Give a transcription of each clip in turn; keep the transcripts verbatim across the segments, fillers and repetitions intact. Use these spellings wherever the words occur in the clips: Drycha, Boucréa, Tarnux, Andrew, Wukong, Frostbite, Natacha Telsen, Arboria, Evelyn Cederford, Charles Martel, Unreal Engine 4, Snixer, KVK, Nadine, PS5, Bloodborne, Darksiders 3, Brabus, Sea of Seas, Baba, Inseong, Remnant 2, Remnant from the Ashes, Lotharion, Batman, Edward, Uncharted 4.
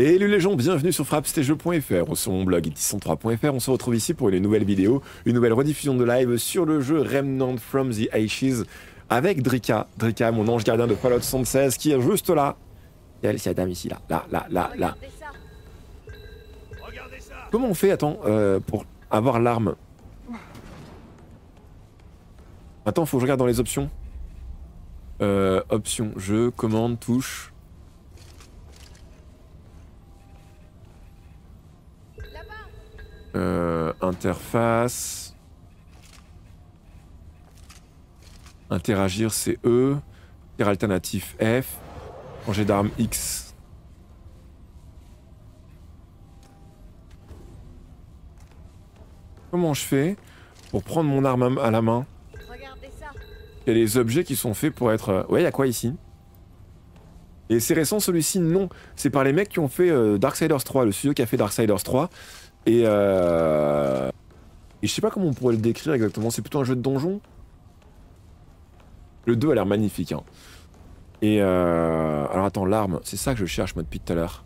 Et les gens, bienvenue sur frappe tiret jeux point fr, sur mon blog et titre cent trois point fr. On se retrouve ici pour une nouvelle vidéo, une nouvelle rediffusion de live sur le jeu Remnant from the Ashes avec Drycha, Drycha, mon ange gardien de Fallout soixante-seize, qui est juste là. Il y a la dame ici, là, là, là, là, là. Comment on fait, attends, euh, pour avoir l'arme? Attends, faut que je regarde dans les options. Euh, options, jeu, commande, touche. Euh, interface. Interagir, c'est E. Tir alternatif, F. Changer d'arme, X. Comment je fais pour prendre mon arme à la main? Il y a les objets qui sont faits pour être... Ouais, il y a quoi ici? Et c'est récent celui-ci? Non. C'est par les mecs qui ont fait euh, Darksiders trois, le studio qui a fait Darksiders trois. Et, euh... Et je sais pas comment on pourrait le décrire exactement, c'est plutôt un jeu de donjon. Le deux a l'air magnifique. Hein. Et euh... Alors attends, l'arme, c'est ça que je cherche moi depuis tout à l'heure.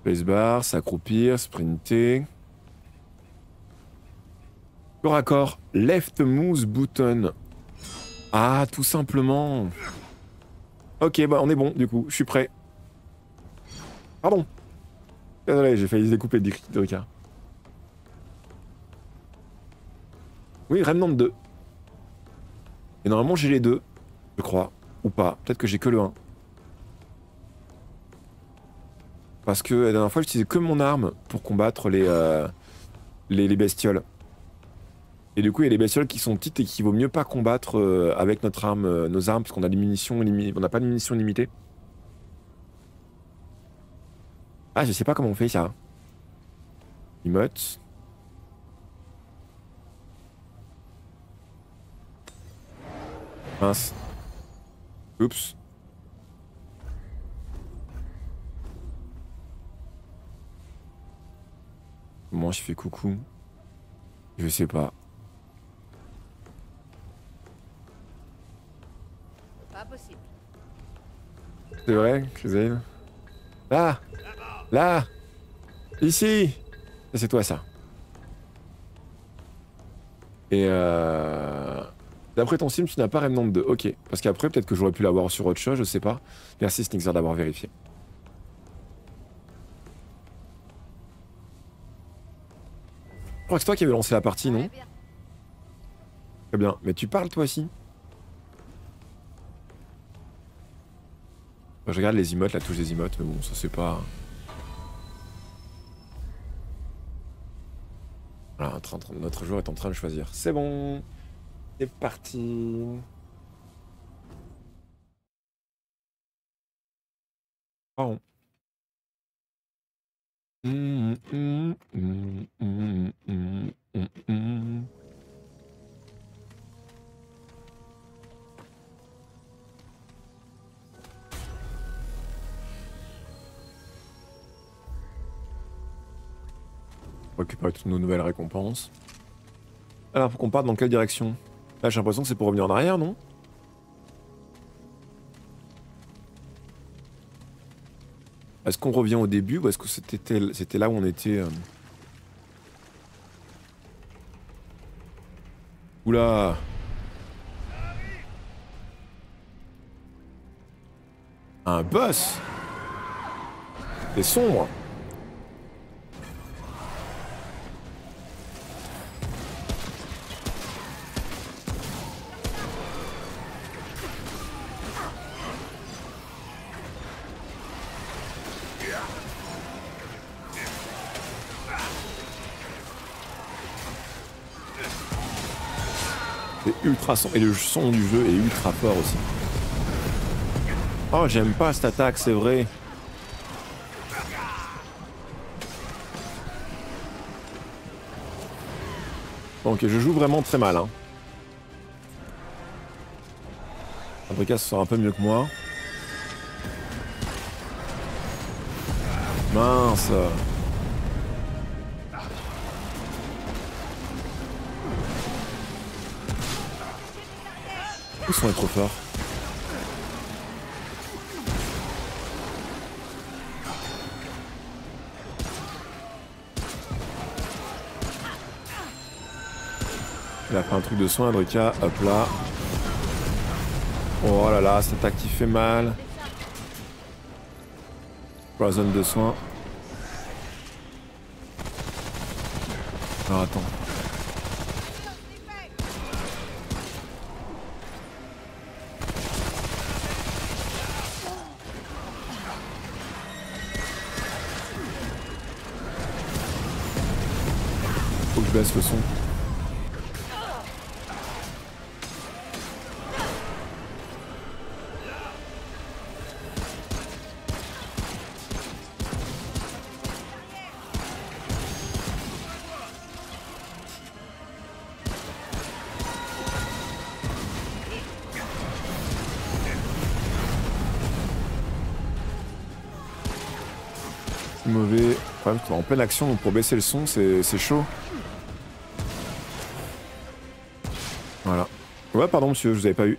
Spacebar, s'accroupir, sprinter. Corps à corps, left mouse button. Ah, tout simplement. Ok, bah on est bon du coup, je suis prêt. Pardon. Désolé, j'ai failli se découper de Drycha. Oui, Remnant deux. Et normalement j'ai les deux, je crois. Ou pas, peut-être que j'ai que le un. Parce que la dernière fois, j'utilisais que mon arme pour combattre les, euh, les, les bestioles. Et du coup, il y a les bestioles qui sont petites et qu'il vaut mieux pas combattre euh, avec notre arme, euh, nos armes, parce qu'on a des munitions, on n'a pas de munitions limitées. Ah, je sais pas comment on fait ça. Emote. Mince. Oups. Comment je fais coucou? Je sais pas. Pas possible. C'est vrai, cuisine. Là, là, ici. C'est toi ça. Et euh... d'après ton sim, tu n'as pas Remnant deux. Ok. Parce qu'après, peut-être que j'aurais pu l'avoir sur autre chose, je sais pas. Merci Snixer d'avoir vérifié. Je crois que c'est toi qui avais lancé la partie, non? Très bien, mais tu parles toi aussi? Je regarde les emotes, la touche des emotes, mais bon, ça c'est pas... Voilà, notre joueur est en train de choisir. C'est bon, c'est parti. Pardon. Mmh, mmh, mmh, mmh, mmh, mmh, mmh. On va récupérer toutes nos nouvelles récompenses. Alors, faut qu'on parte dans quelle direction? Là, j'ai l'impression que c'est pour revenir en arrière, non? Est-ce qu'on revient au début ou est-ce que c'était là où on était euh... Oula. Un boss. C'est sombre. Ultra son. Et le son du jeu est ultra fort aussi. Oh, j'aime pas cette attaque, c'est vrai. Ok, je joue vraiment très mal. Hein. En tout cas, ça sera un peu mieux que moi. Mince. coup, son est trop fort. Il a fait un truc de soin, Drycha. Hop là. Oh là là, cette attaque qui fait mal. Pour la zone de soin. Alors attends. Faut que je baisse le son. Mauvais. Problème, en pleine action, donc pour baisser le son, c'est chaud. Voilà. Ouais, pardon, monsieur, je vous avais pas eu.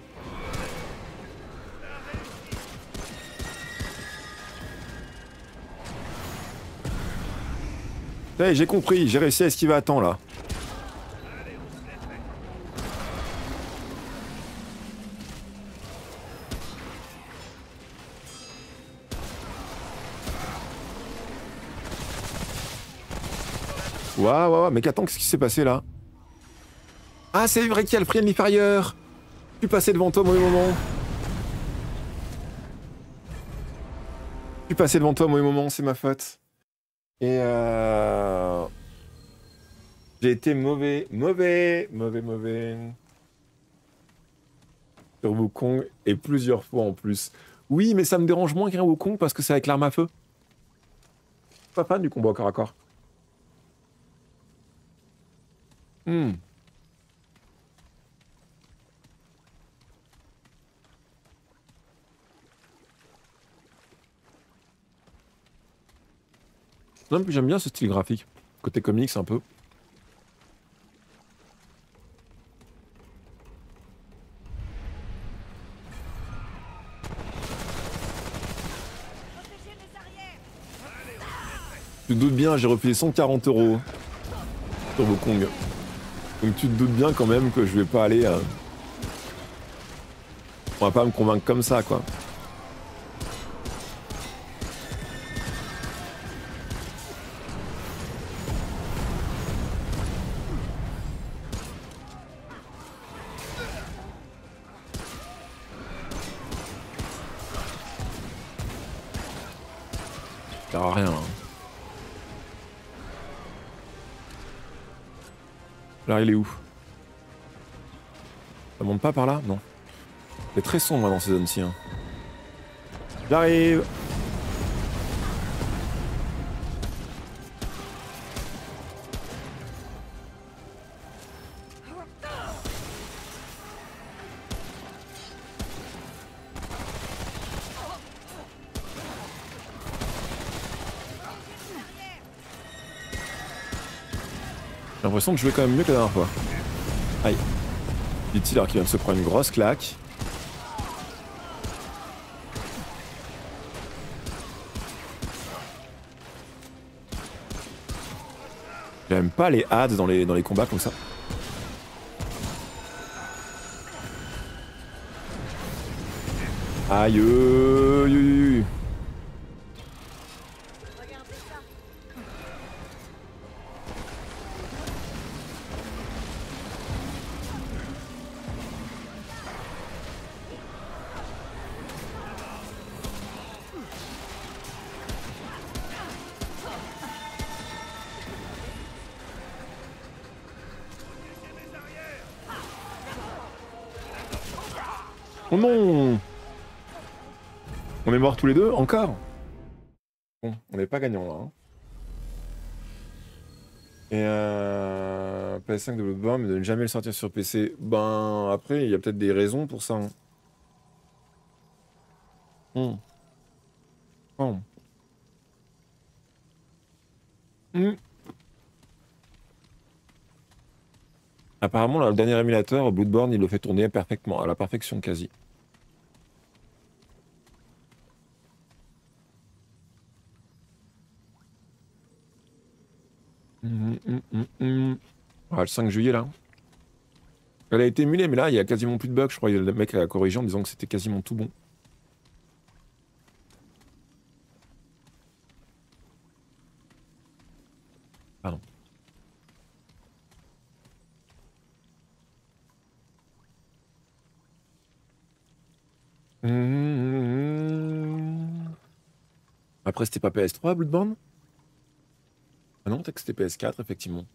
Hey, j'ai compris, j'ai réussi à esquiver à temps là. Waouh, waouh, mec, attends, qu'est-ce qui s'est passé là? Ah, c'est vrai qu'il y a le friendly fire. Je suis passé devant toi au mauvais moment. Je suis passé devant toi au mauvais moment, c'est ma faute. Et euh... j'ai été mauvais, mauvais, mauvais, mauvais. Sur Wukong, et plusieurs fois en plus. Oui, mais ça me dérange moins qu'un Wukong parce que c'est avec l'arme à feu. Je suis pas fan du combat au corps à corps. Hmm. Non, mais j'aime bien ce style graphique. Côté comics, un peu. Tu te doutes bien, j'ai refilé cent quarante euros sur Wukong. Donc tu te doutes bien quand même que je vais pas aller... Euh... On va pas me convaincre comme ça, quoi. Ça sert à rien, hein. Là, il est où? Ça monte pas par là? Non. C'est très sombre dans ces zones-ci. Hein. J'arrive! J'ai l'impression que je vais quand même mieux que la dernière fois. Aïe. Dit-il alors qu'il vient de se prendre une grosse claque. J'aime pas les hades dans les, dans les combats comme ça. Aïe. Oh non! On est morts tous les deux, encore? Bon, on n'est pas gagnant là. Hein. Et euh... P S cinq de Bloodborne, mais de ne jamais le sortir sur P C. Ben, après, il y a peut-être des raisons pour ça. Hein. Mm. Oh. Mm. Apparemment, là, le dernier émulateur, Bloodborne, il le fait tourner parfaitement, à la perfection quasi. Mmh, mmh, mmh. Ah, le cinq juillet, là. Elle a été émulée, mais là, il y a quasiment plus de bugs. Je crois que le mec a corrigé en disant que c'était quasiment tout bon. Pardon. Mmh. Après, c'était pas P S trois, Bloodborne? Ah non, t'as que c'était P S quatre, effectivement.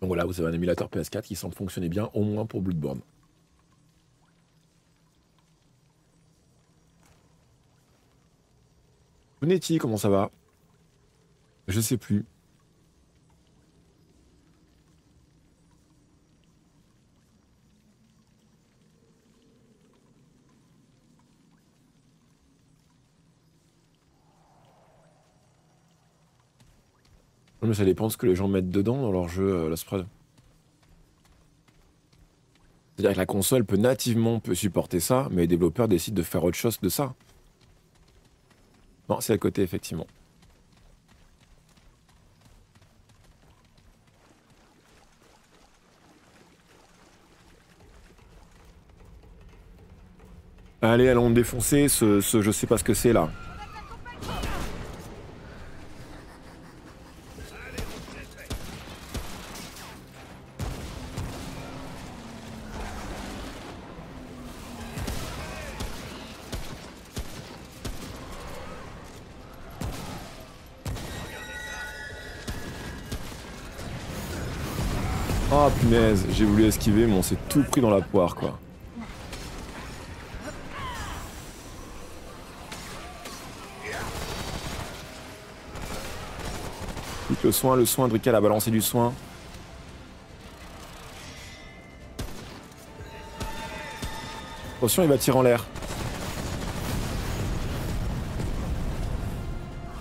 Donc voilà, vous avez un émulateur P S quatre qui semble fonctionner bien, au moins pour Bloodborne. Bonetti, comment ça va? Je sais plus. Non mais ça dépend ce que les gens mettent dedans dans leur jeu, euh, la spread. C'est-à-dire que la console peut nativement peut supporter ça, mais les développeurs décident de faire autre chose de ça. Non, c'est à côté, effectivement. Allez, allons défoncer ce, ce je sais pas ce que c'est là. J'ai voulu esquiver, mais on s'est tout pris dans la poire, quoi. Le soin, le soin, Drycha a balancé du soin. Attention, il va tirer en l'air.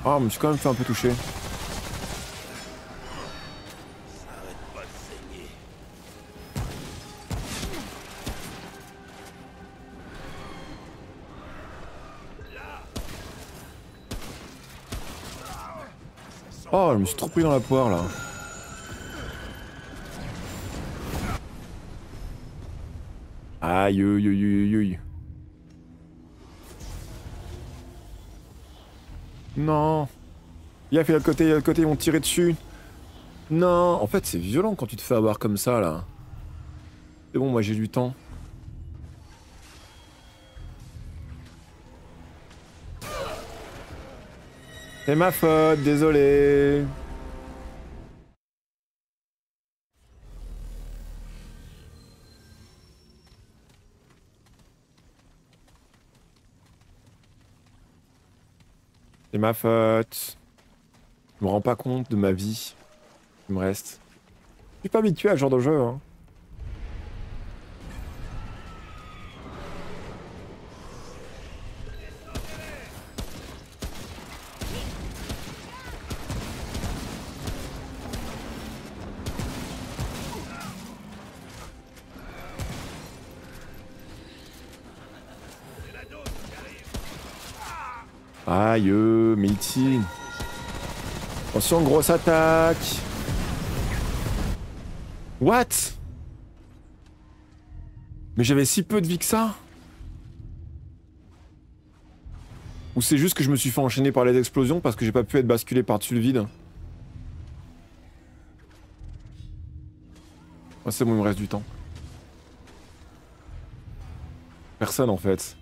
Ah, oh, mais je me suis quand même fait un peu toucher. Oh, je me suis trop pris dans la poire, là. Aïe, aïe, aïe, aïe. Non. Il a fait l'autre côté, l'autre côté, ils vont tirer dessus. Non. En fait, c'est violent quand tu te fais avoir comme ça, là. C'est bon, moi, j'ai du temps. C'est ma faute, désolé. C'est ma faute. Je me rends pas compte de ma vie qui me reste. Je suis pas habitué à ce genre de jeu, hein. Aïe, mais il tire. Attention, grosse attaque. What? Mais j'avais si peu de vie que ça? Ou c'est juste que je me suis fait enchaîner par les explosions parce que j'ai pas pu être basculé par-dessus le vide? Oh, c'est bon, il me reste du temps. Personne en fait.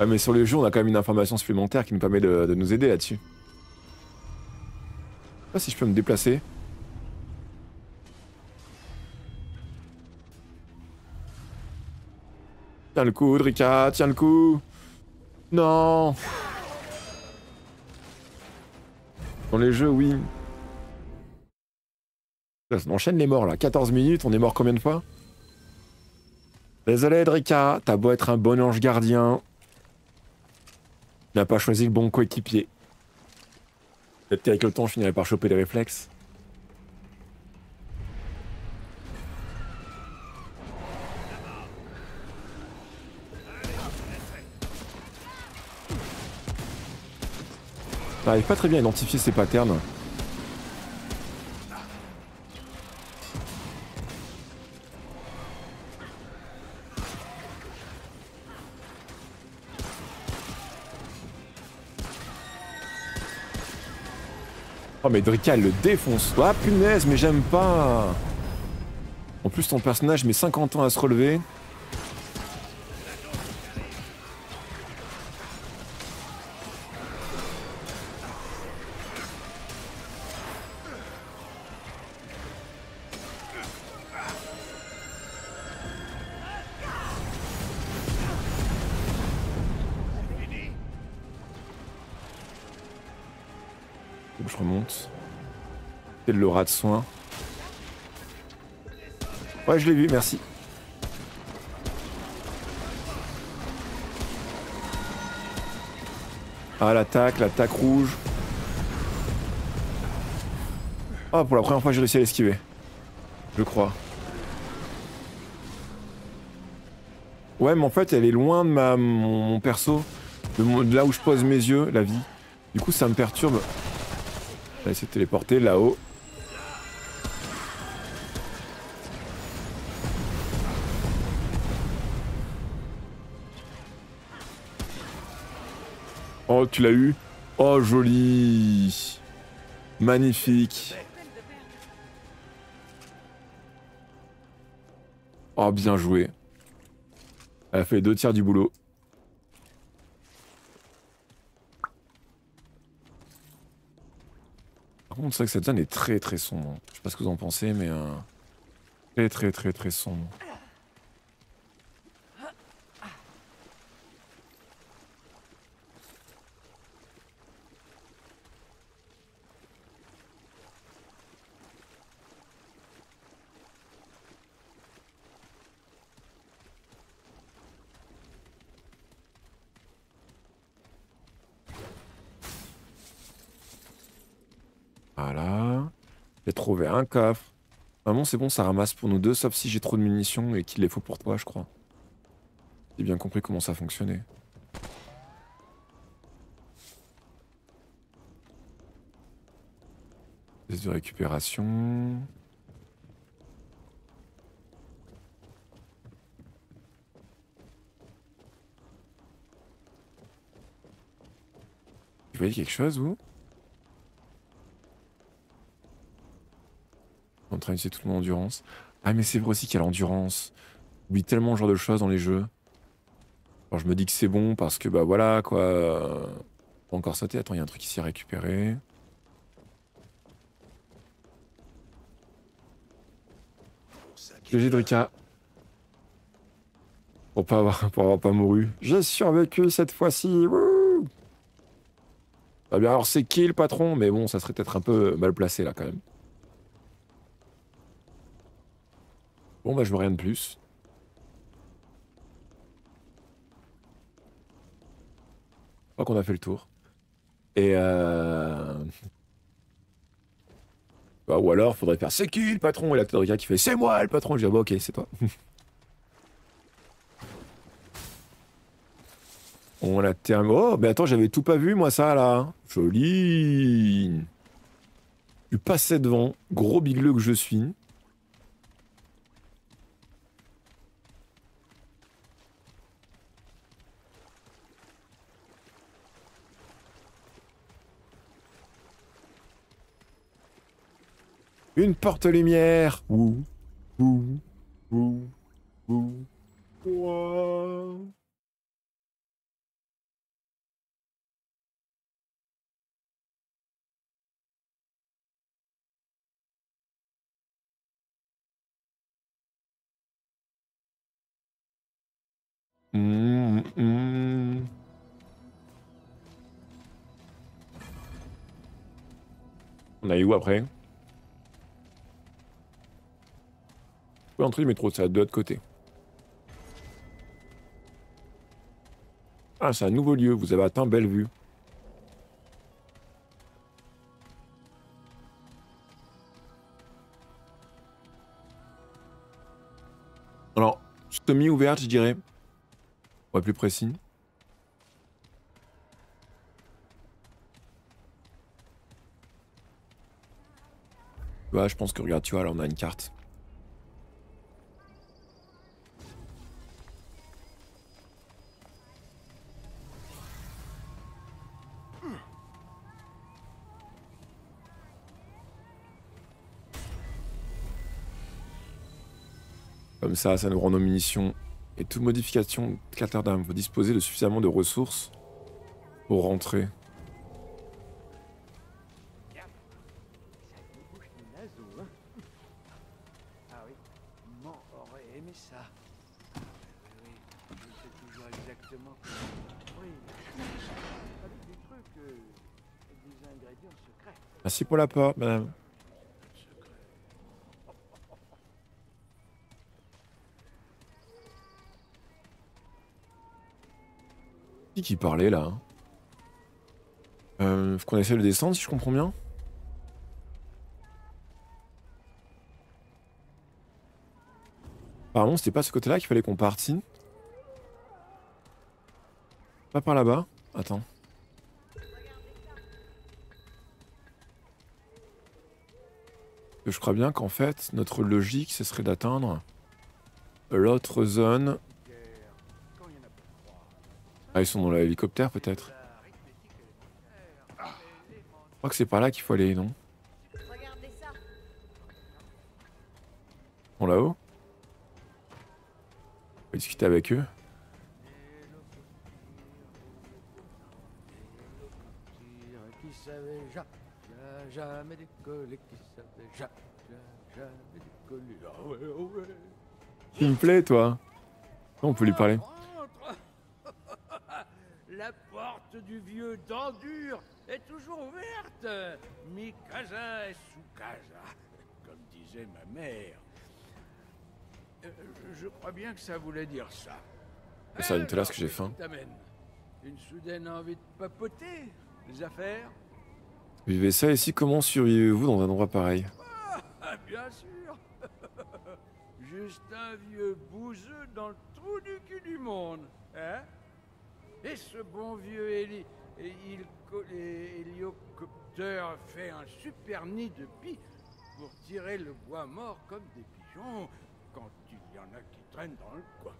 Ah mais sur le jeu, on a quand même une information supplémentaire qui nous permet de, de nous aider là-dessus. Je sais pas si je peux me déplacer. Tiens le coup, Drycha, tiens le coup. Non. Dans les jeux, oui. Là, on enchaîne les morts là, quatorze minutes, on est mort combien de fois? Désolé Drycha, t'as beau être un bon ange gardien. Il n'a pas choisi le bon coéquipier. Peut-être qu'avec le temps, je finirais par choper les réflexes. On n'arrive pas très bien à identifier ces patterns. Oh mais Drycha le défonce. Ah punaise mais j'aime pas. En plus ton personnage met cinquante ans à se relever. Le rat de soin. Ouais, je l'ai vu, merci. Ah, l'attaque, l'attaque rouge. Ah, pour la première fois, j'ai réussi à l'esquiver. Je crois. Ouais, mais en fait, elle est loin de ma, mon, mon perso, de, mon, de là où je pose mes yeux, la vie. Du coup, ça me perturbe. J'ai essayé de téléporter là-haut. Oh, tu l'as eu. Oh, joli. Magnifique. Oh, bien joué. Elle a fait deux tiers du boulot. Par contre, c'est vrai que cette zone est très très sombre. Je sais pas ce que vous en pensez, mais... Euh, très très très très sombre. Voilà, j'ai trouvé un coffre. Maman, c'est bon, ça ramasse pour nous deux, sauf si j'ai trop de munitions et qu'il les faut pour toi, je crois. J'ai bien compris comment ça fonctionnait. Pièce de récupération. Vous voyez quelque chose, vous ? En train d'utiliser toute mon endurance. Ah mais c'est vrai aussi qu'il y a l'endurance. J'oublie tellement ce genre de choses dans les jeux. Alors je me dis que c'est bon parce que bah voilà quoi. Pas encore sauté. Attends, il y a un truc ici à récupérer. G G Drycha. Pour pas avoir, pour avoir pas mouru. J'ai survécu cette fois-ci. Bah bien alors c'est qui le patron? Mais bon ça serait peut-être un peu mal placé là quand même. Bon bah je vois rien de plus. Je crois qu'on a fait le tour. Et euh... Bah ou alors faudrait faire c'est qui le patron? Et l'acteur de gars qui fait c'est moi le patron. Je dis ah bah ok c'est toi. On la termine. Oh mais attends j'avais tout pas vu moi ça là. Joli. Tu passais devant. Gros bigleux que je suis. Une porte-lumière. Ouh, ouh, ouh, ouh, ouh. Mmh, mmh. On a eu où après? Je peux entrer le métro, c'est de l'autre côté. Ah, c'est un nouveau lieu, vous avez atteint Bellevue. Alors, semi-ouverte, je dirais. Pour être plus précis. Bah, je pense que, regarde, tu vois, là, on a une carte. Comme ça, ça nous rend nos munitions. Et toute modification de cratère d'armes, vous disposez de suffisamment de ressources pour rentrer. Merci pour la porte, madame. Qui qui parlait là hein euh, faut qu'on essaie de descendre si je comprends bien. Apparemment c'était pas ce côté là qu'il fallait qu'on partisse. Pas par là-bas. Attends. Je crois bien qu'en fait notre logique ce serait d'atteindre l'autre zone. Ah, ils sont dans l'hélicoptère, peut-être. Je crois que c'est par là qu'il faut aller, non? Ils sont là-haut. On va discuter avec eux. Il me plaît, toi. Non, on peut lui parler. La porte du vieux d'Endure est toujours ouverte. Mi casa es su casa, comme disait ma mère. Euh, je crois bien que ça voulait dire ça. C'est une telasse que j'ai faim. Une soudaine envie de papoter, les affaires. Vivez ça ici, comment survivez-vous dans un endroit pareil? Ah, bien sûr. Juste un vieux bouseux dans le trou du cul du monde, hein? Et ce bon vieux héli... hélicoptère fait un super nid de pie pour tirer le bois mort comme des pigeons quand il y en a qui traînent dans le coin.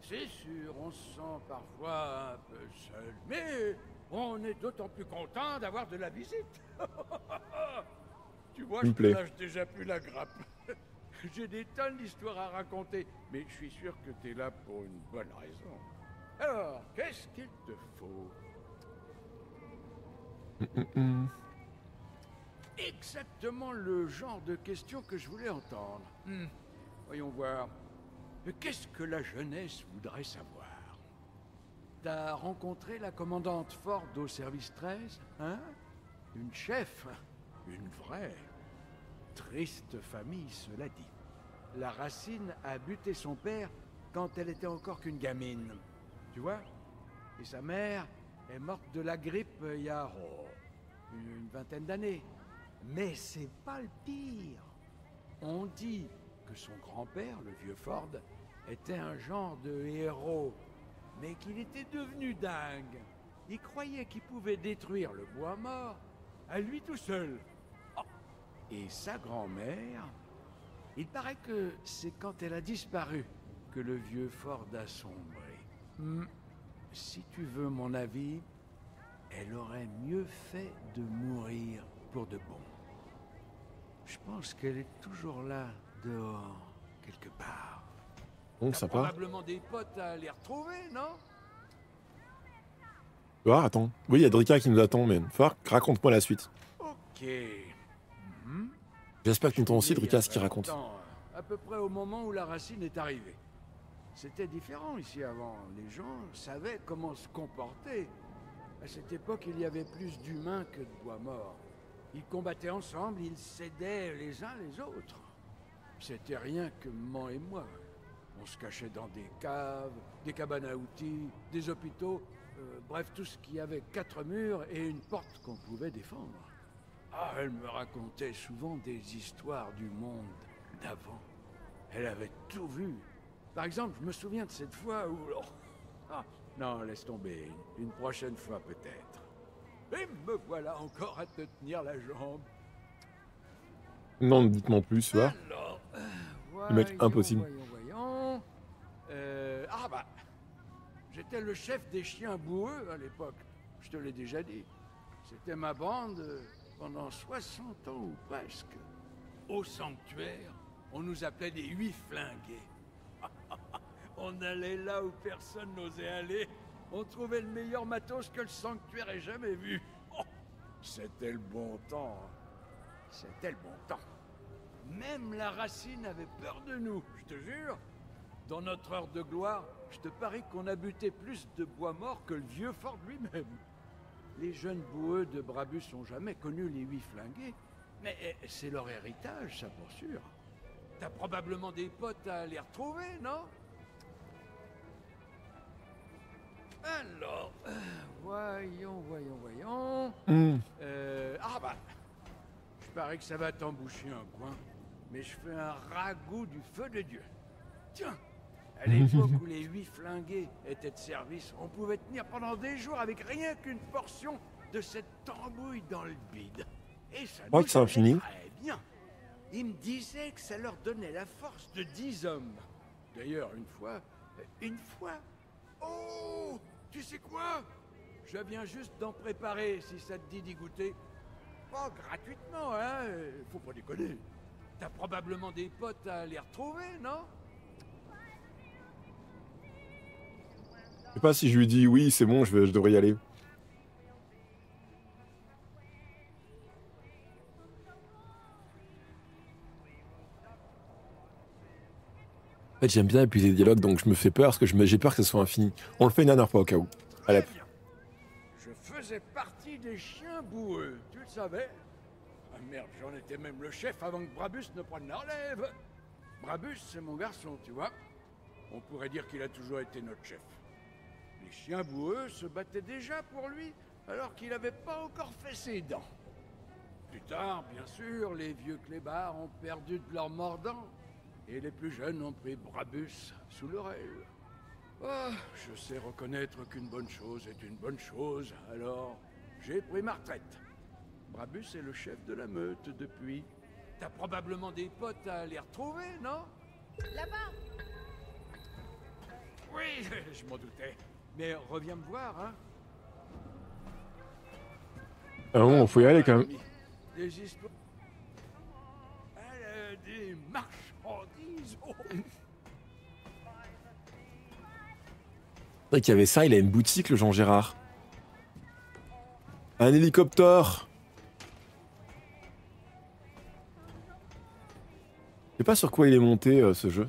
C'est sûr, on se sent parfois un peu seul, mais on est d'autant plus content d'avoir de la visite. Tu vois, je lâche déjà plus la grappe. J'ai des tonnes d'histoires à raconter, mais je suis sûr que t'es là pour une bonne raison. Alors, qu'est-ce qu'il te faut? mmh, mmh. Exactement le genre de question que je voulais entendre. Mmh. Voyons voir. Qu'est-ce que la jeunesse voudrait savoir? T'as rencontré la commandante Ford au service treize, hein? Une chef, une vraie. Triste famille, cela dit. La Racine a buté son père quand elle était encore qu'une gamine. Tu vois? Et sa mère est morte de la grippe il y a oh, une vingtaine d'années. Mais c'est pas le pire. On dit que son grand-père, le vieux Ford, était un genre de héros, mais qu'il était devenu dingue. Il croyait qu'il pouvait détruire le bois mort à lui tout seul. Oh. Et sa grand-mère, il paraît que c'est quand elle a disparu que le vieux Ford a sombré. Si tu veux mon avis, elle aurait mieux fait de mourir pour de bon. Je pense qu'elle est toujours là, dehors, quelque part. Bon, ça part. Probablement des potes à les retrouver, non? Ah, attends. Oui, il y a Drycha qui nous attend, mais raconte-moi la suite. Ok. Mm-hmm. J'espère que tu entends aussi Drycha ce qu'il raconte. Temps, à peu près au moment où la Racine est arrivée. C'était différent ici avant, les gens savaient comment se comporter. À cette époque, il y avait plus d'humains que de bois morts. Ils combattaient ensemble, ils s'aidaient les uns les autres. C'était rien que Mans et moi. On se cachait dans des caves, des cabanes à outils, des hôpitaux, Euh, bref, tout ce qui avait quatre murs et une porte qu'on pouvait défendre. Ah, elle me racontait souvent des histoires du monde d'avant. Elle avait tout vu. Par exemple, je me souviens de cette fois où... Oh, ah, non, laisse tomber. Une prochaine fois, peut-être. Et me voilà encore à te tenir la jambe. Non, dites-moi plus, va. Alors, euh, voyons, le mec impossible. Voyons, voyons. Euh, ah bah... J'étais le chef des chiens boueux à l'époque. Je te l'ai déjà dit. C'était ma bande pendant soixante ans ou presque. Au sanctuaire, on nous appelait les huit flingués. On allait là où personne n'osait aller. On trouvait le meilleur matos que le sanctuaire ait jamais vu. Oh, c'était le bon temps. C'était le bon temps. Même la racine avait peur de nous, je te jure. Dans notre heure de gloire, je te parie qu'on a buté plus de bois mort que le vieux Ford lui-même. Les jeunes boueux de Brabus n'ont jamais connu les huit flingués, mais c'est leur héritage, ça pour sûr. T'as probablement des potes à aller retrouver, non? Alors, euh, voyons, voyons, voyons... Mmh. Euh, ah bah, je parie que ça va t'emboucher un coin, mais je fais un ragoût du feu de Dieu. Tiens! À l'époque où les huit flingués étaient de service, on pouvait tenir pendant des jours avec rien qu'une portion de cette tambouille dans le bide. Et ça nous allait très bien. Ils me disaient que ça leur donnait la force de dix hommes. D'ailleurs, une fois... Une fois... Oh! Tu sais quoi? Je viens juste d'en préparer, si ça te dit d'y goûter. Pas gratuitement, hein? Faut pas déconner. T'as probablement des potes à aller retrouver, non? Je sais pas si je lui dis oui, c'est bon, je, vais, je devrais y aller. En fait, j'aime bien épuiser les dialogues, donc je me fais peur, parce que j'ai peur que ce soit infini. On le fait une dernière fois au cas où. Allez. Je faisais partie des chiens boueux, tu le savais? Ah merde, j'en étais même le chef avant que Brabus ne prenne la relève. Brabus, c'est mon garçon, tu vois. On pourrait dire qu'il a toujours été notre chef. Les chiens boueux se battaient déjà pour lui, alors qu'il n'avait pas encore fait ses dents. Plus tard, bien sûr, les vieux clébards ont perdu de leur mordant, et les plus jeunes ont pris Brabus sous leur aile. Oh, je sais reconnaître qu'une bonne chose est une bonne chose, alors j'ai pris ma retraite. Brabus est le chef de la meute depuis. T'as probablement des potes à aller retrouver, non? Là-bas. Oui, je m'en doutais. Mais reviens me voir, hein. Ah bon, faut y aller quand même. Des histoires... Des marchandises. C'est vrai qu'il y avait ça, il a une boutique, le Jean Gérard. Un hélicoptère. Je sais pas sur quoi il est monté, euh, ce jeu.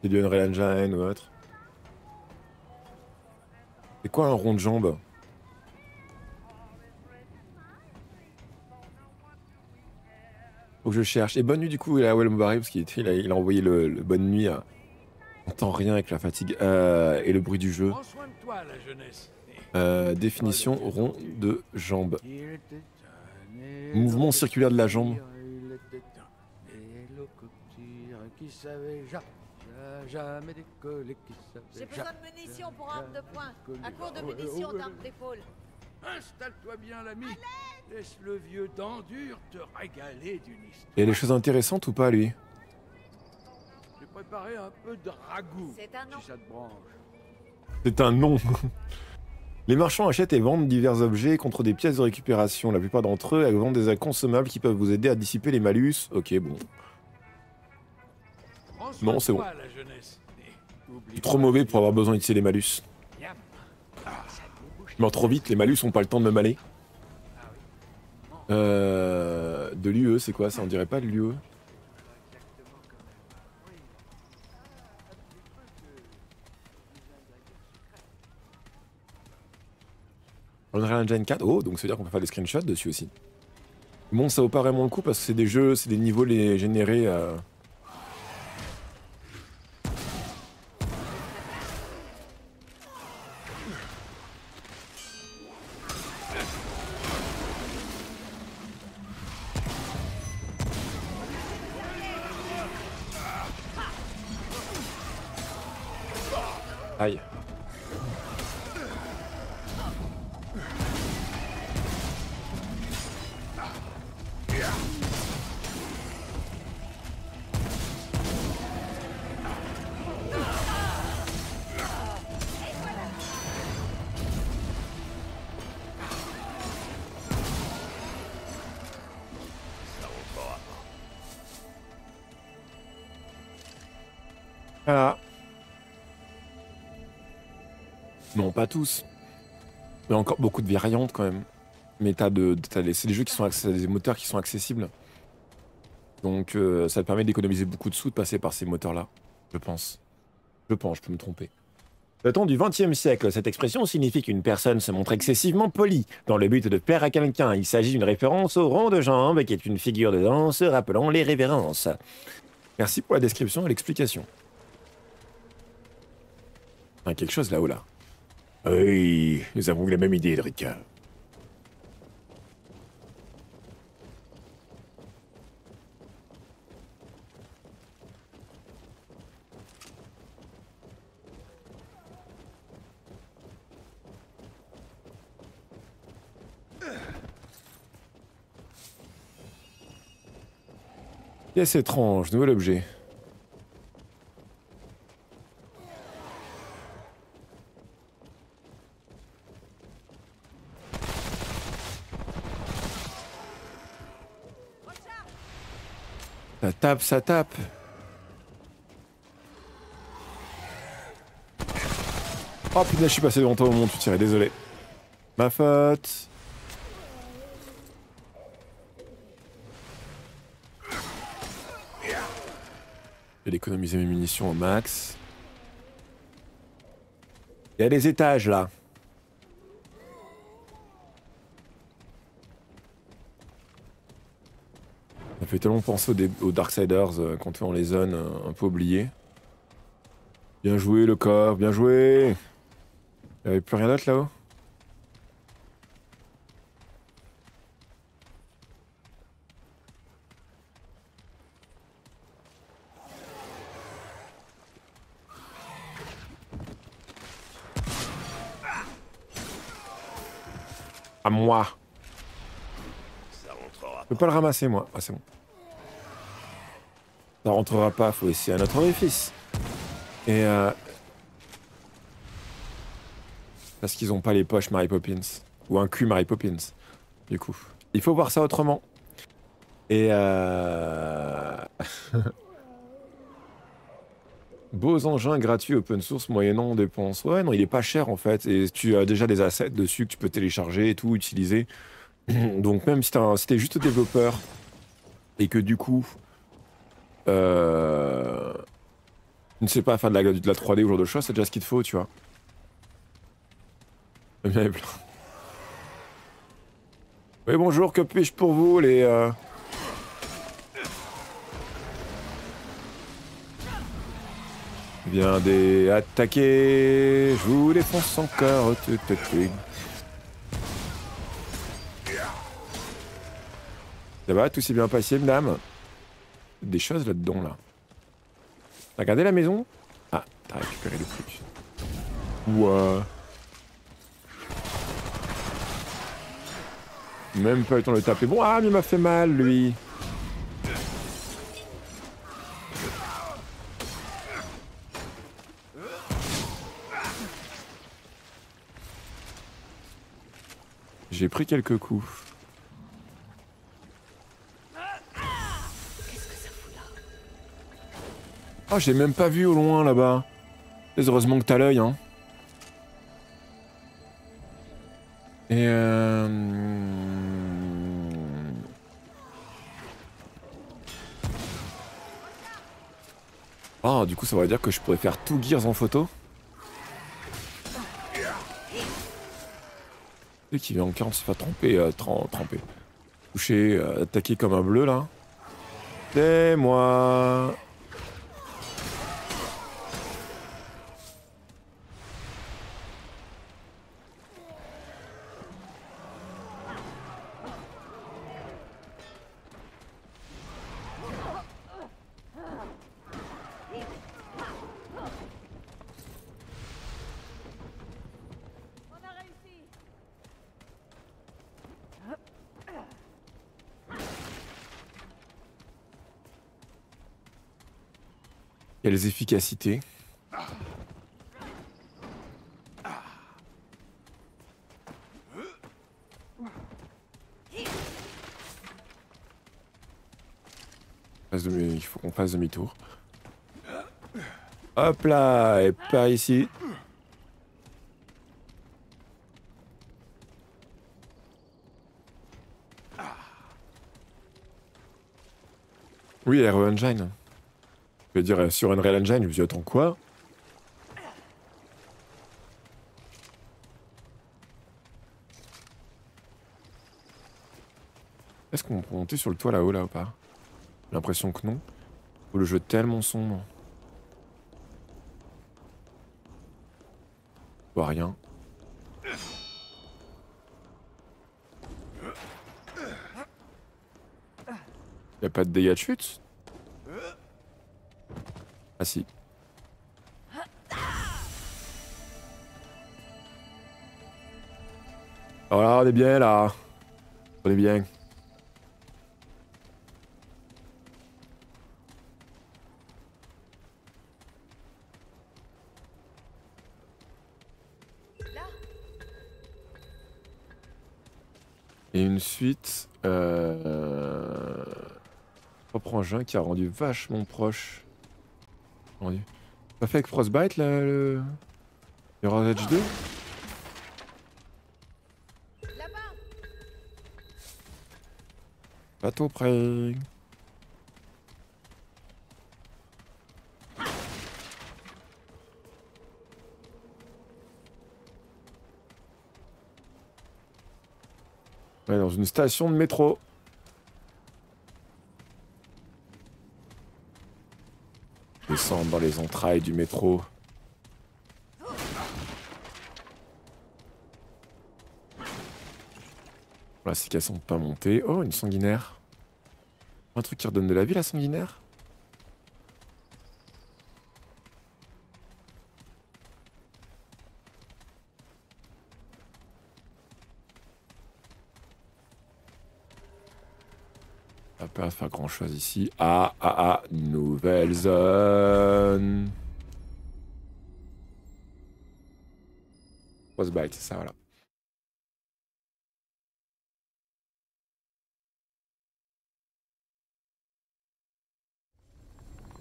C'est du Unreal Engine ou autre. C'est quoi un rond de jambe? Faut que je cherche. Et bonne nuit du coup, il a Well Moubaré parce qu'il il a, il a envoyé le, le bonne nuit à... On n'entend rien avec la fatigue euh, et le bruit du jeu. Euh, définition rond de jambe. Mouvement circulaire de la jambe. Jamais décollé qui savait. J'ai besoin de munitions pour arme de poing. À court de munitions d'arme d'épaule. Installe-toi bien, l'ami. Laisse le vieux dent dur te régaler d'une histoire. Il y a des choses intéressantes ou pas, lui? J'ai préparé un peu de ragoût. C'est un nom. Si ça te branche. C'est un nom. Les marchands achètent et vendent divers objets contre des pièces de récupération. La plupart d'entre eux vendent des inconsommables qui peuvent vous aider à dissiper les malus. Ok, bon. Non, c'est bon. Je suis trop mauvais pour avoir besoin d'utiliser les malus. Je meurs trop vite, les malus n'ont pas le temps de me maler. Euh, de l'U E, c'est quoi ça? On dirait pas de l'U E. Unreal Engine quatre, oh, donc ça veut dire qu'on peut faire des screenshots dessus aussi. Bon, ça vaut pas vraiment le coup parce que c'est des jeux, c'est des niveaux les générés... Euh... Aïe. Voilà. Non, pas tous. Il y a encore beaucoup de variantes quand même. Mais t'as de, t'as des, c'est des jeux qui sont des moteurs qui sont accessibles. Donc euh, ça te permet d'économiser beaucoup de sous de passer par ces moteurs-là. Je pense. Je pense, je peux me tromper. Le temps du vingtième siècle, cette expression signifie qu'une personne se montre excessivement polie, dans le but de plaire à quelqu'un. Il s'agit d'une référence au rond de jambe, qui est une figure de danse rappelant les révérences. Merci pour la description et l'explication. Hein, quelque chose là-haut, là. Oui, nous avons eu la même idée, Drycha. Pièce étrange, nouvel objet. Ça tape, ça tape. Oh putain, je suis passé devant toi au moment où tu tirais, désolé. Ma faute. Je vais économiser mes munitions au max. Il y a des étages là. Ça fait tellement penser aux, aux Darksiders euh, quand on les zones euh, un peu oubliées. Bien joué le corps, bien joué. Il n'y avait plus rien d'autre là-haut. À moi. Je peux pas le ramasser moi. Ah c'est bon. Ça rentrera pas, faut essayer un autre orifice. Et euh... parce qu'ils ont pas les poches Mary Poppins. Ou un cul Mary Poppins. Du coup. Il faut voir ça autrement. Et euh... Beaux engins gratuits open source moyennant dépenses. Ouais non, il est pas cher en fait. Et tu as déjà des assets dessus que tu peux télécharger et tout, utiliser. Donc même si t'es juste développeur et que du coup euh, tu ne sais pas faire de la, de la trois D ou genre de choses, c'est déjà ce qu'il te faut, tu vois. Il y en avait plein. Oui bonjour, que puis-je pour vous les... Euh... Viens des attaquer, je vous défonce encore. Ça va, tout s'est bien passé, madame. Des choses là-dedans, là. T'as regardé la maison? Ah, t'as récupéré le truc. Ouah. Même pas le temps de le taper. Bon, ah, mais il m'a fait mal, lui. J'ai pris quelques coups. Ah, oh, j'ai même pas vu au loin là-bas. Heureusement que t'as l'œil, hein. Et euh... Ah, du coup, ça veut dire que je pourrais faire tout Gears en photo. Celui qui vient en quarante se fait tremper, euh, tremper. Toucher, euh, attaquer comme un bleu là. C'est moi. Quelles efficacités. Il faut qu'on fasse demi-tour. Hop là, et par ici. Oui, Unreal Engine. Je veux dire, sur Unreal Engine, je me dis, attends, quoi? Est-ce qu'on peut monter sur le toit là-haut, là, ou pas? J'ai l'impression que non. Ou le jeu est tellement sombre. Je vois rien. Y'a pas de dégâts de chute? Ah si. Alors là, on est bien là. On est bien. Et une suite... Euh... propre engin qui a rendu vachement proche. Rendu. Ça fait avec Frostbite là, le... le Remnant deux. Bateau prêt. Ouais, dans une station de métro. Descendre dans les entrailles du métro. Voilà, c'est qu'elles sont pas montées. Oh, une sanguinaire. Un truc qui redonne de la vie, la sanguinaire. Pas à faire grand chose ici. Ah ah ah, nouvelle zone. Frostbite, c'est ça, voilà.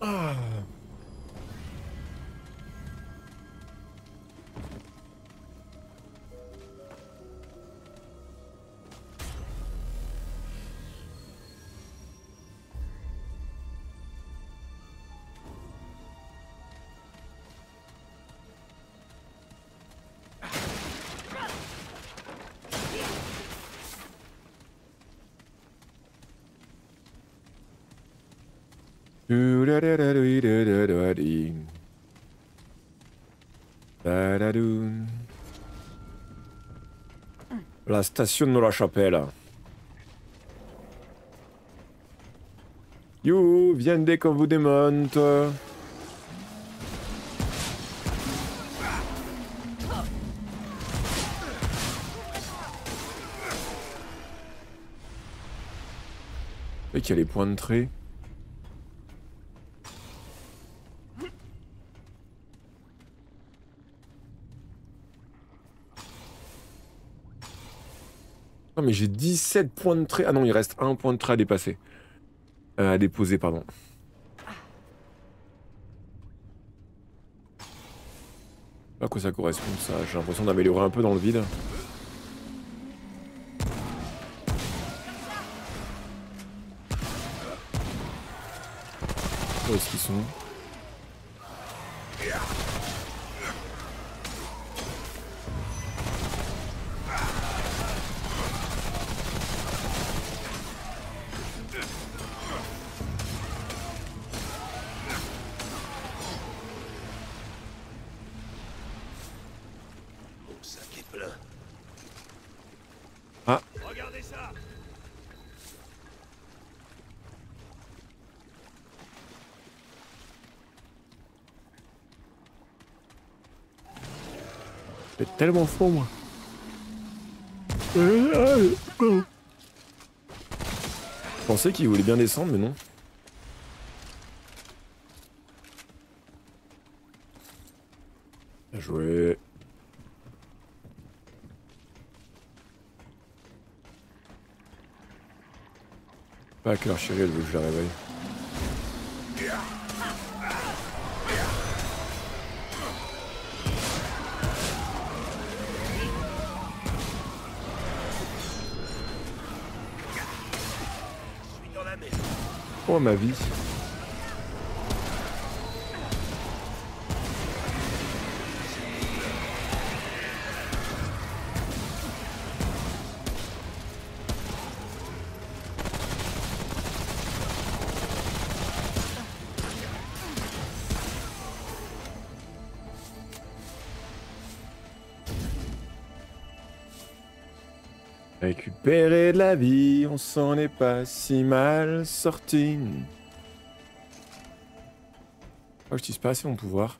Ah. La station de la chapelle. You, viens dès qu'on vous démonte. Et qu'il y a les points de trait. Mais j'ai dix-sept points de trait. Ah non, il reste un point de trait à dépasser. Euh, à déposer, pardon. À quoi ça correspond, ça? J'ai l'impression d'améliorer un peu dans le vide. Où est-ce qu'ils sont? Tellement fond, moi. Je pensais qu'il voulait bien descendre, mais non. joué. Pas à quelle heure chérie elle veut que je la réveille. Oh ma vie. Récupérer de la vie, on s'en est pas si mal sorti. Oh, j'utilise pas assez mon pouvoir.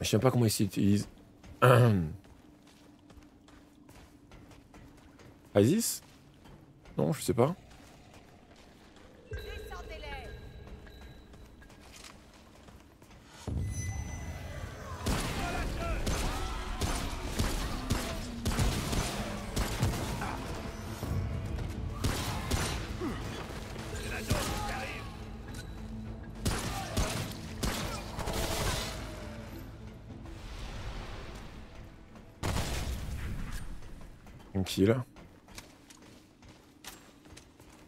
Je sais pas comment ils s'utilisent. Isis? Non, je sais pas. Là.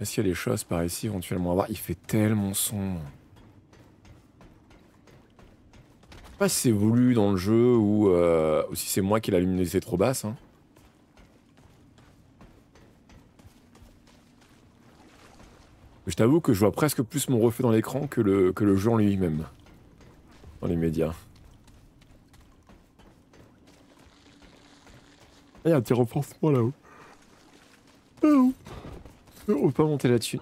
Est-ce qu'il y a des choses par ici éventuellement à voir? Il fait tellement sombre. Je sais pas si c'est voulu dans le jeu ou, euh, ou si c'est moi qui ai la luminosité trop basse. Hein. Je t'avoue que je vois presque plus mon reflet dans l'écran que le, que le jeu en lui-même. Dans les médias. Il y a un petit renforcement là-haut. Là-haut. On peut pas monter là-dessus.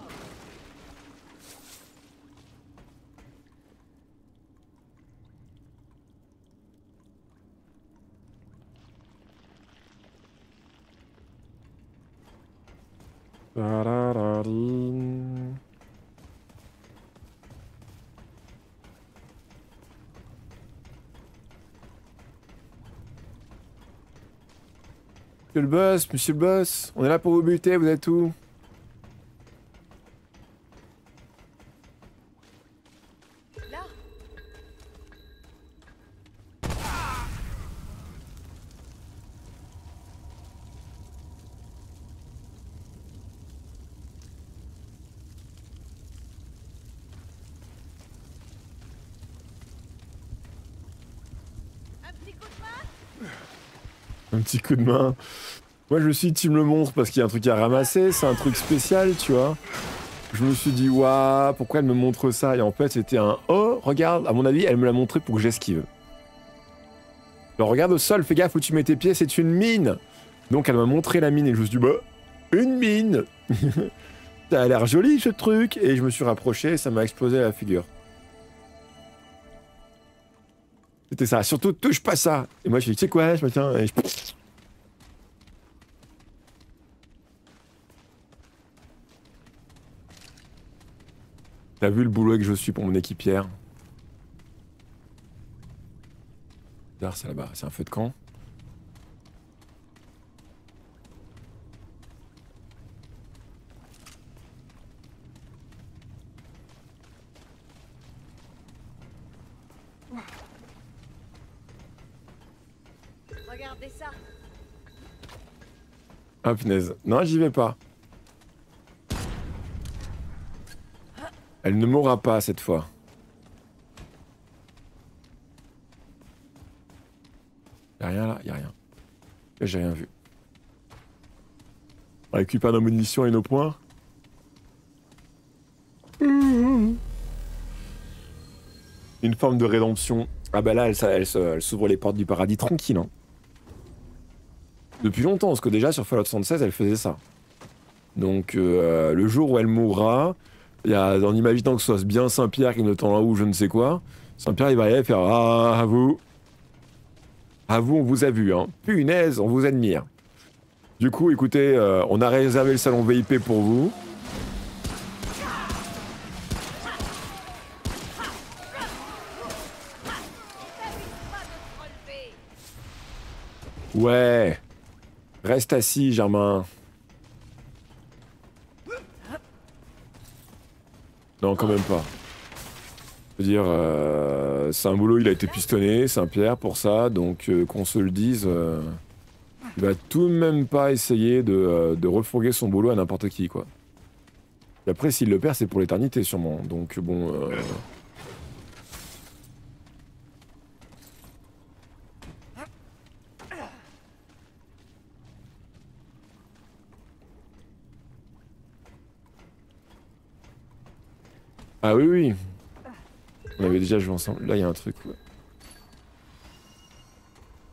Monsieur le boss, monsieur le boss, on est là pour vous buter, vous êtes où? Là. Un petit coup de main. Un petit coup de main. Moi je me suis dit tu me le montres parce qu'il y a un truc à ramasser, c'est un truc spécial tu vois. Je me suis dit waouh, pourquoi elle me montre ça? Et en fait c'était un oh regarde, à mon avis elle me l'a montré pour que j'esquive. Alors regarde au sol, fais gaffe où tu mets tes pieds, c'est une mine. Donc elle m'a montré la mine et je me suis dit bah une mine. Ça a l'air joli ce truc. Et je me suis rapproché et ça m'a explosé la figure. C'était ça, surtout touche pas ça. Et moi je me suis dit tu sais quoi, je me tiens et je... T'as vu le boulot que je suis pour mon équipière? Bizarre, c'est là-bas, c'est un feu de camp. Regardez ça. Ah punaise, non j'y vais pas. Elle ne mourra pas cette fois. Y'a rien là, y'a rien. J'ai rien vu. On récupère nos munitions et nos points. Mmh. Une forme de rédemption. Ah bah là, elle, elle, elle, elle s'ouvre les portes du paradis tranquille. Hein. Depuis longtemps, parce que déjà sur Fallout soixante-seize, elle faisait ça. Donc euh, le jour où elle mourra... Il y a, en imaginant que ce soit bien Saint-Pierre qui nous attend là-haut, je ne sais quoi, Saint-Pierre il va y aller faire ah, à vous. À vous, on vous a vu, hein. Punaise, on vous admire. Du coup, écoutez, euh, on a réservé le salon V I P pour vous. Ouais. Reste assis, Germain. Non, quand même pas. Je veux dire, euh, c'est un boulot, il a été pistonné, Saint-Pierre pour ça, donc euh, qu'on se le dise, euh, il va tout de même pas essayer de, euh, de refourguer son boulot à n'importe qui, quoi. Et après, s'il le perd, c'est pour l'éternité, sûrement, donc bon... Euh... Ah oui, oui. On avait déjà joué ensemble. Là, il y a un truc. Ouais.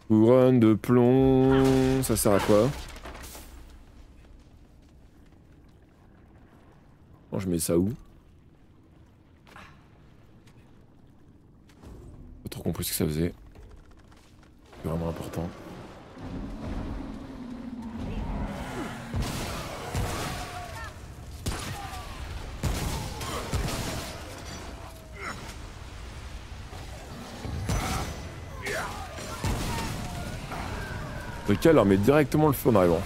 Couronne de plomb. Ça sert à quoi? Bon, je mets ça où? Pas trop compris ce que ça faisait. C'est vraiment important. Ok, alors met directement le feu en arrivant.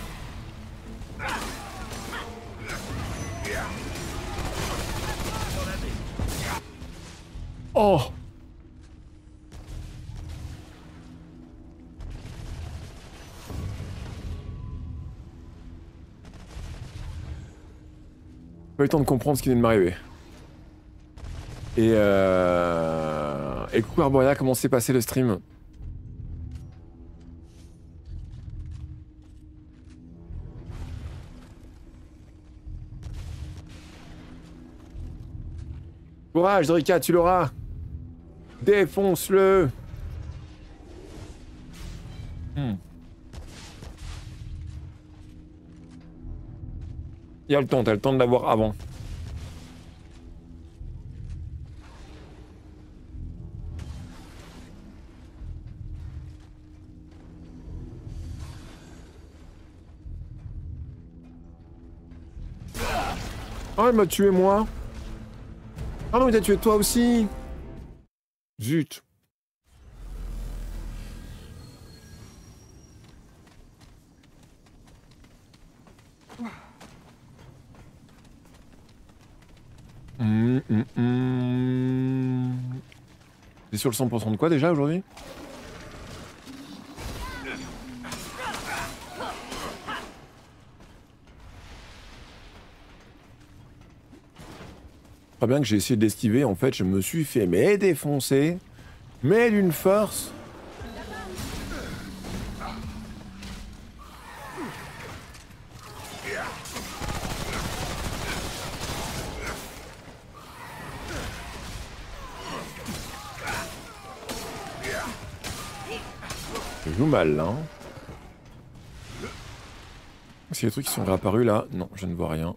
Oh! Pas eu le temps de comprendre ce qui vient de m'arriver. Et euh... Et coucou Arboria, comment s'est passé le stream? Courage, Drycha, tu l'auras. Défonce-le. Hmm. Il y a le temps, t'as le temps de l'avoir avant. Oh, elle m'a tué, moi. Ah non, il t'a tué toi aussi. Zut. Mmh, mmh, mmh. T'es sur le cent pour cent de quoi déjà aujourd'hui? Très bien que j'ai essayé de l'esquiver, en fait je me suis fait mais défoncer, mais d'une force. Je joue mal là. Hein. C'est les trucs qui sont réapparus là? Non, je ne vois rien.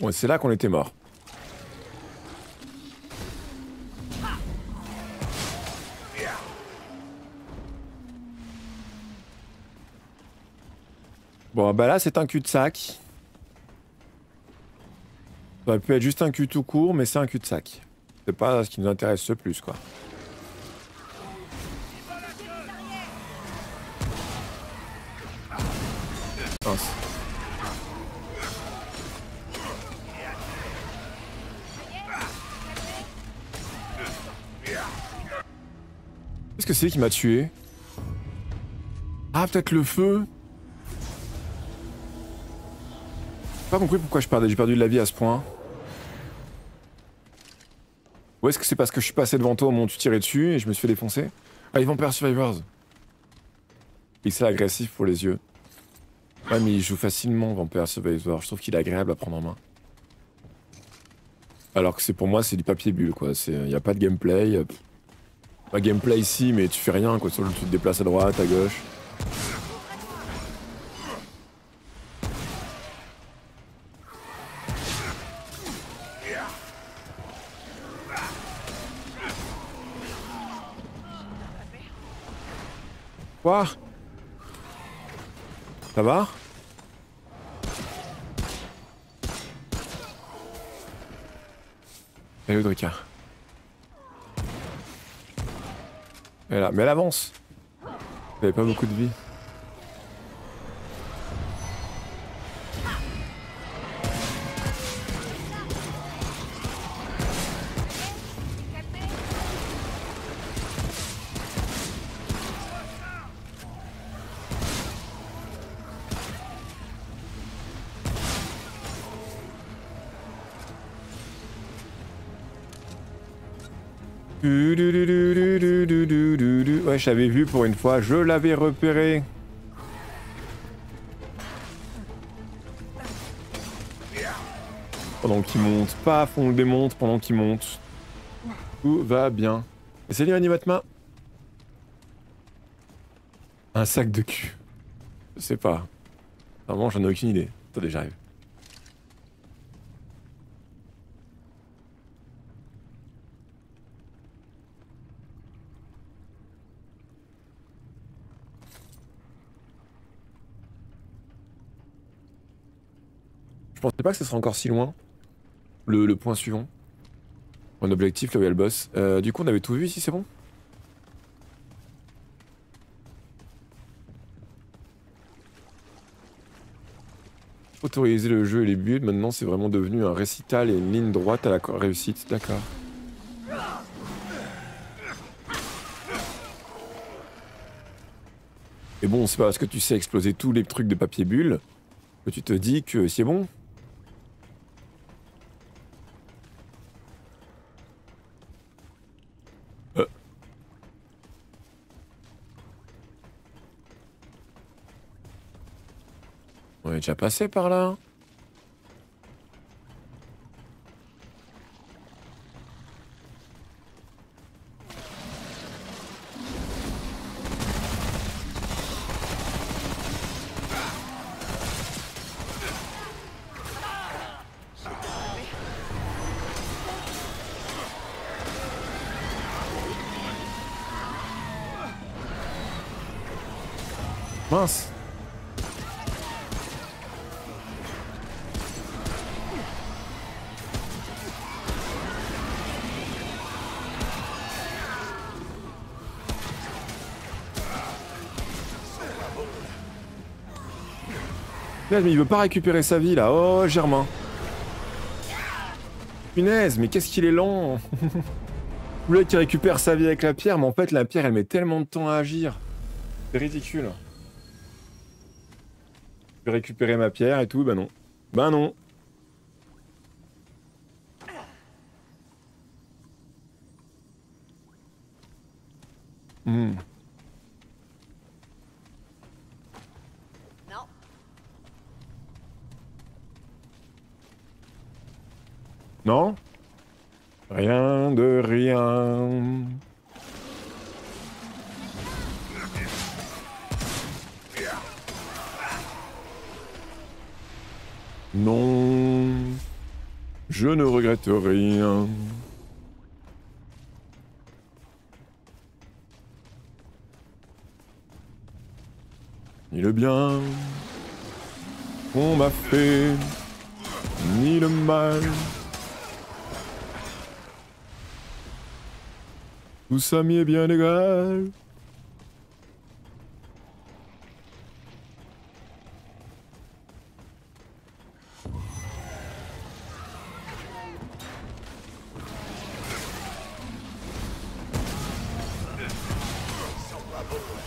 Ouais, c'est là qu'on était mort. Bon, bah là, c'est un cul-de-sac. Ça aurait pu être juste un cul tout court, mais c'est un cul-de-sac. C'est pas ce qui nous intéresse le plus, quoi. Mince. Qu'est-ce que c'est qui m'a tué? Ah, peut-être le feu? J'ai pas compris pourquoi je perdais, j'ai perdu de la vie à ce point. Ou est-ce que c'est parce que je suis passé devant toi au moment où tu tirais dessus et je me suis fait défoncer? Ah, les vampires survivors. Il est agressif pour les yeux. Ouais, mais il joue facilement Vampire Survivor, je trouve qu'il est agréable à prendre en main. Alors que c'est pour moi, c'est du papier bulle, quoi. Il n'y a pas de gameplay. A... Pas gameplay ici, mais tu fais rien, quoi. Tu te déplaces à droite, à gauche. Quoi? Ça va? Salut Drycha. Elle est là. Mais elle avance. Elle avait pas beaucoup de vie. Ouais, je l'avais vu pour une fois, je l'avais repéré. Pendant qu'il monte, paf, on le démonte pendant qu'il monte. Tout va bien. Et salut Animatma. Un sac de cul. Je sais pas. Vraiment, j'en ai aucune idée. Attendez, j'arrive. Je pensais pas que ce serait encore si loin, le, le point suivant. Mon objectif, là où il y a le boss. Euh, du coup, on avait tout vu ici, c'est bon? Autoriser le jeu et les builds, maintenant c'est vraiment devenu un récital et une ligne droite à la réussite, d'accord. Et bon, c'est pas parce que tu sais exploser tous les trucs de papier bulle que tu te dis que c'est bon. On est déjà passé par là. Mince. Mais il veut pas récupérer sa vie là, oh Germain. Punaise, mais qu'est-ce qu'il est lent. Bleu qui récupère sa vie avec la pierre, mais en fait la pierre elle met tellement de temps à agir. C'est ridicule. Je vais récupérer ma pierre et tout, bah non. Bah non. Mmh. Non? Rien de rien. Non. Je ne regrette rien. Ni le bien qu'on m'a fait, ni le mal. Tout ça m'y est bien égal.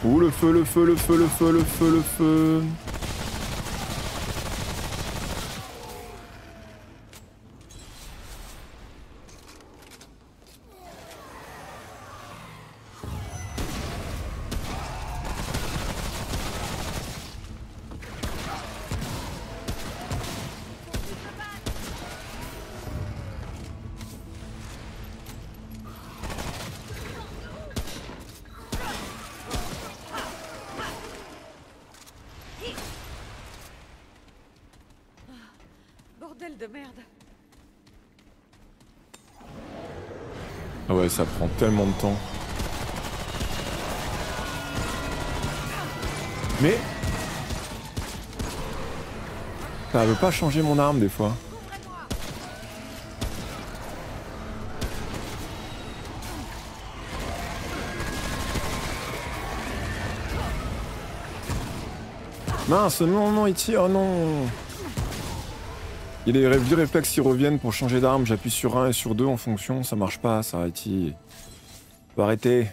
Ouh, le feu, le feu, le feu, le feu, le feu, le feu. Ça prend tellement de temps. Mais ça veut pas changer mon arme des fois. Mince, non, non, il tire, oh non. Il y a les vieux réflexes qui reviennent pour changer d'arme, j'appuie sur un et sur deux en fonction, ça marche pas, ça arrête. Il faut arrêter.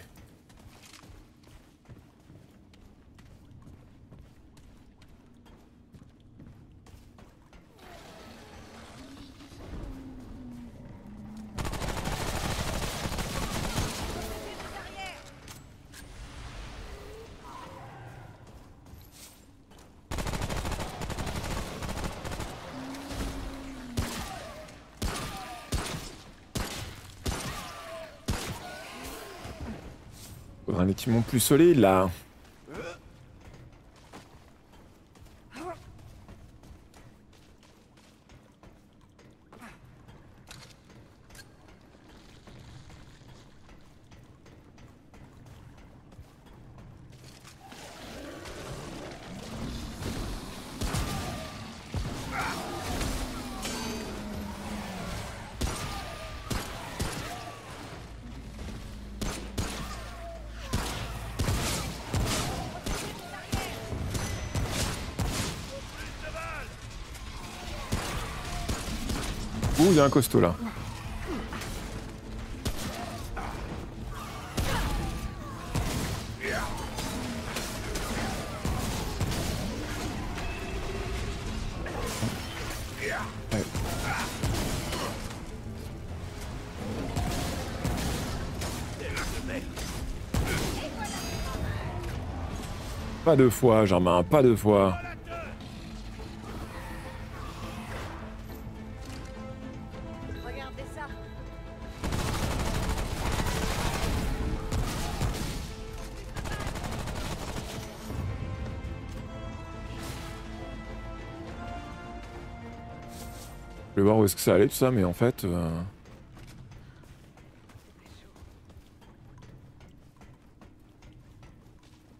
Un équipement plus solide là. Ouh, il y a un costaud là. Pas deux fois, Germain, pas deux fois. Voir où est-ce que ça allait tout ça, mais en fait euh...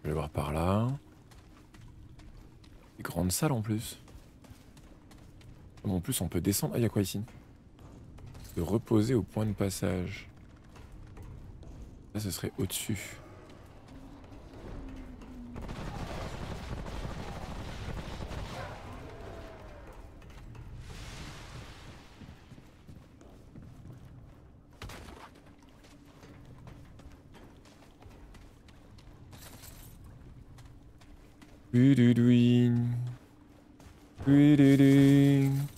je vais voir par là. Des grandes salles en plus. En plus on peut descendre. Ah, il y a quoi ici? Se reposer au point de passage. Là ce serait au-dessus.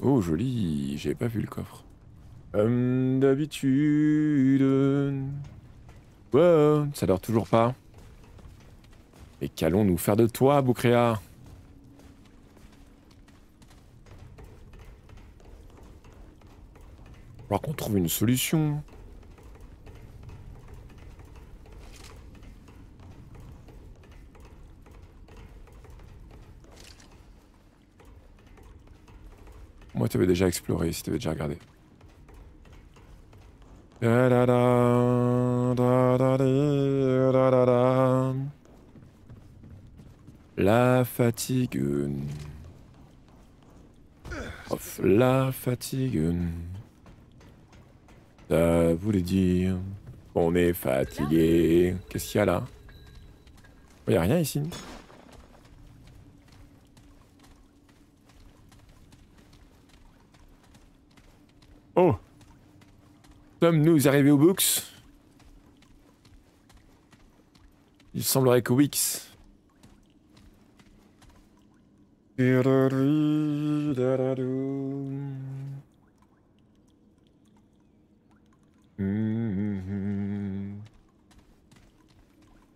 Oh joli, j'ai pas vu le coffre. Comme d'habitude. Wow, ça dort toujours pas. Et qu'allons-nous faire de toi, Boucréa? Alors qu'on trouve une solution. Moi, tu avais déjà exploré, si tu avais déjà regardé. La fatigue. La fatigue. Ça voulait dire qu'on est fatigué. Qu'est-ce qu'il y a là? Il n'y a rien ici. Oh, sommes-nous arrivés au Books? Il semblerait que Wix. Mm-hmm. Mm.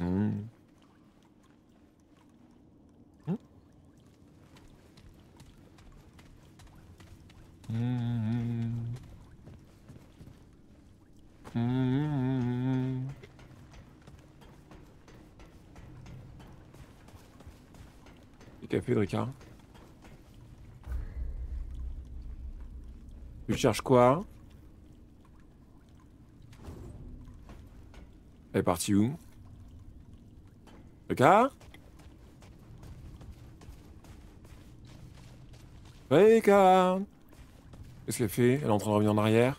Mm. Mm. Mmh. Et café de Ricard. Tu cherches quoi? Elle est partie où? Ricard? Ricard! Qu'est-ce qu'elle fait? Elle est en train de revenir en arrière.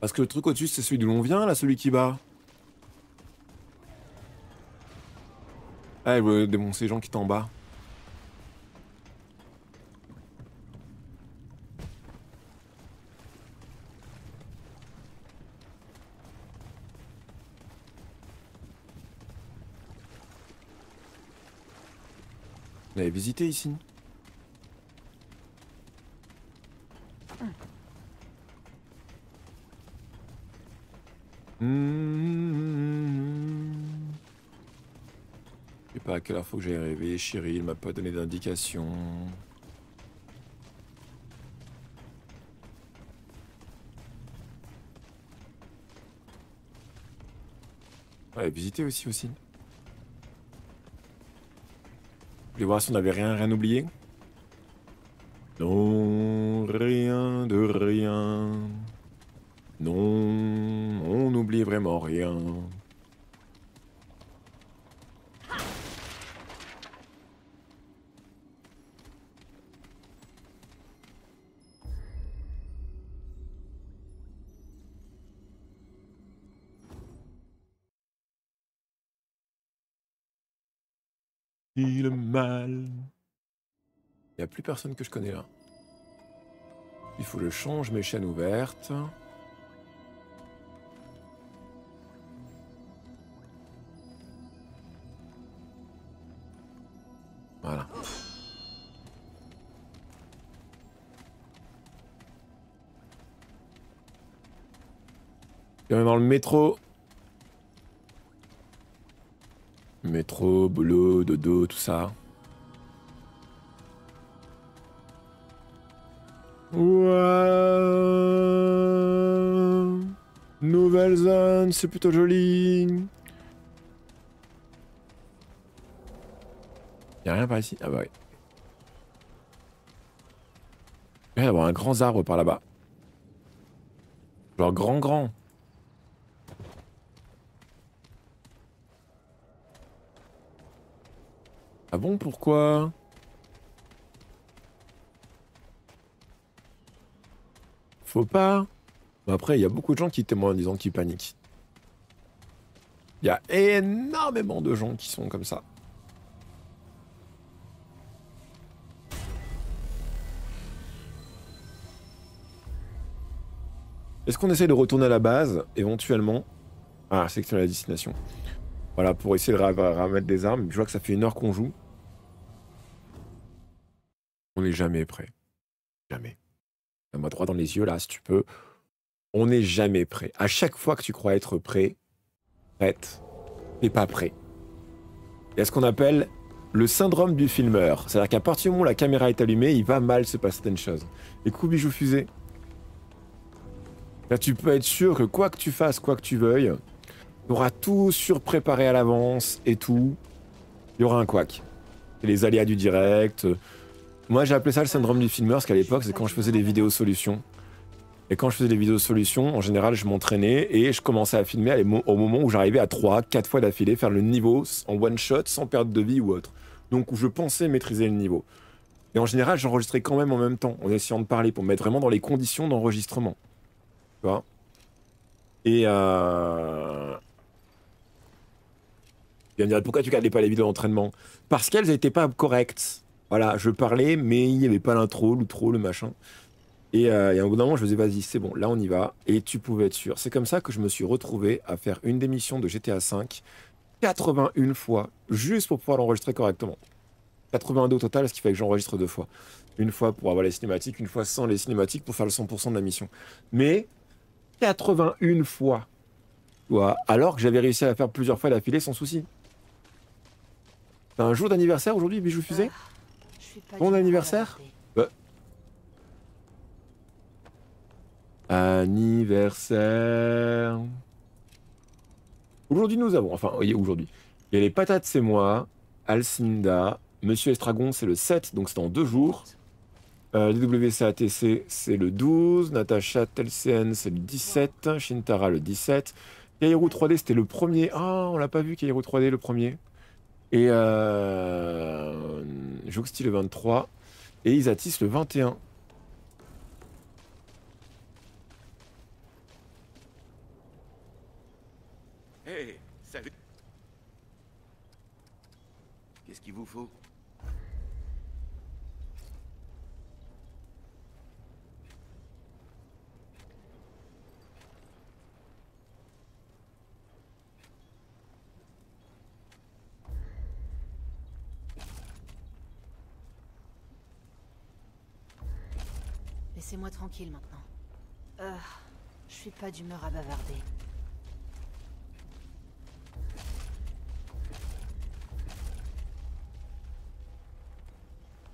Parce que le truc au-dessus, c'est celui d'où l'on vient, là, celui qui bat. Ah, il veut démonter les gens qui étaient en bas. On avait visité ici. Mmh. Je sais pas à quelle heure faut que j'aille rêver. Chérie, il m'a pas donné d'indication. Ouais, visiter aussi, aussi. Je voulais voir si on n'avait rien, rien oublié. Non, rien de rien. Non, on n'oublie vraiment rien. Le mal. Il n'y a plus personne que je connais là. Il faut le change, mes chaînes ouvertes. Voilà. Et on est dans le métro. Métro, boulot, dodo, tout ça. Ouah, nouvelle zone, c'est plutôt joli. Y'a rien par ici? Ah bah oui. Il va y avoir un grand arbre par là-bas. Genre grand grand. Ah bon, pourquoi? Faut pas. Après, il y a beaucoup de gens qui témoignent en disant qu'ils paniquent. Il y a énormément de gens qui sont comme ça. Est-ce qu'on essaie de retourner à la base, éventuellement? Ah, section de la destination. Voilà, pour essayer de remettre des armes. Je vois que ça fait une heure qu'on joue. On n'est jamais prêt. Jamais. Moi, droit dans les yeux, là, si tu peux. On n'est jamais prêt. À chaque fois que tu crois être prêt, prête, t'es pas prêt. Il y a ce qu'on appelle le syndrome du filmeur. C'est-à-dire qu'à partir du moment où la caméra est allumée, il va mal se passer certaines choses. Les coups bijoux fusées. Là, tu peux être sûr que quoi que tu fasses, quoi que tu veuilles, tu auras tout surpréparé à l'avance et tout. Il y aura un couac. Et les aléas du direct. Moi, j'ai appelé ça le syndrome du filmeur, parce qu'à l'époque, c'est quand je faisais des vidéos solutions. Et quand je faisais des vidéos solutions, en général, je m'entraînais et je commençais à filmer au moment où j'arrivais à trois, quatre fois d'affilée, faire le niveau en one shot, sans perte de vie ou autre. Donc, où je pensais maîtriser le niveau. Et en général, j'enregistrais quand même en même temps, en essayant de parler, pour me mettre vraiment dans les conditions d'enregistrement. Tu vois? Et euh... il va me dire, pourquoi tu ne regardais pas les vidéos d'entraînement? Parce qu'elles n'étaient pas correctes. Voilà, je parlais, mais il n'y avait pas l'intro, l'outro, le machin. Et, euh, et au bout d'un moment, je me disais, vas-y, c'est bon, là on y va. Et tu pouvais être sûr. C'est comme ça que je me suis retrouvé à faire une démission de G T A cinq quatre-vingt-une fois, juste pour pouvoir l'enregistrer correctement. quatre-vingt-deux au total, ce qui fait que j'enregistre deux fois. Une fois pour avoir les cinématiques, une fois sans les cinématiques, pour faire le cent pour cent de la mission. Mais quatre-vingt-une fois, tu vois, alors que j'avais réussi à la faire plusieurs fois d'affilée sans souci. T'as un jour d'anniversaire aujourd'hui, Bijou Fusée? Bon anniversaire? Bah. Anniversaire. Aujourd'hui, nous avons, enfin, aujourd'hui, il y a les patates, c'est moi, Alcinda, Monsieur Estragon, c'est le sept, donc c'est dans deux jours. Euh, D W C A T C, c'est le douze, Natacha Telsen, c'est le dix-sept, Shintara, le dix-sept. Kairou trois D, c'était le premier. Ah, oh, on l'a pas vu, Kairou trois D, le premier. Et euh... Jouxti le vingt-trois. Et Isatis le vingt et un. Hey, salut. ce qu'il vous faut. Laissez-moi tranquille maintenant. Euh, je suis pas d'humeur à bavarder.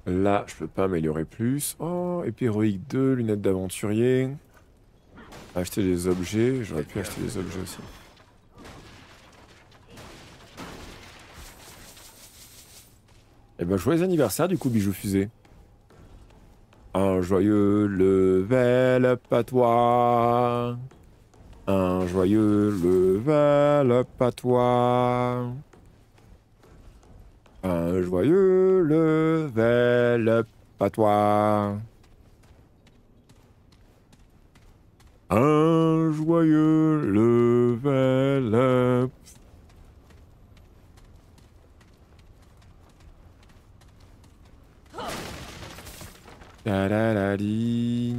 Là, je peux pas améliorer plus. Oh, épée héroïque deux, lunettes d'aventurier. Acheter des objets. J'aurais pu acheter des objets aussi. Et ben, joyeux anniversaire du coup, bijou fusée. Un joyeux level up à toi. Un joyeux level up à toi. Un joyeux level up à toi. Un joyeux level up. Ta la la di.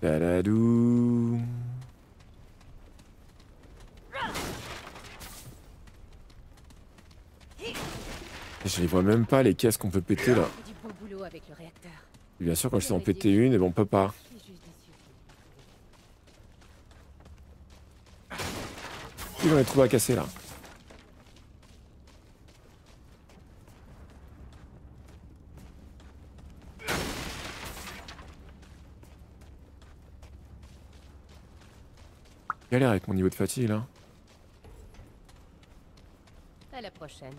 Ta la dou. Je les vois même pas les caisses qu'on peut péter là. Bien sûr quand je sais en péter une et bon on peut pas. Ils vont les trouver à casser là. Galère avec mon niveau de fatigue là. À la prochaine.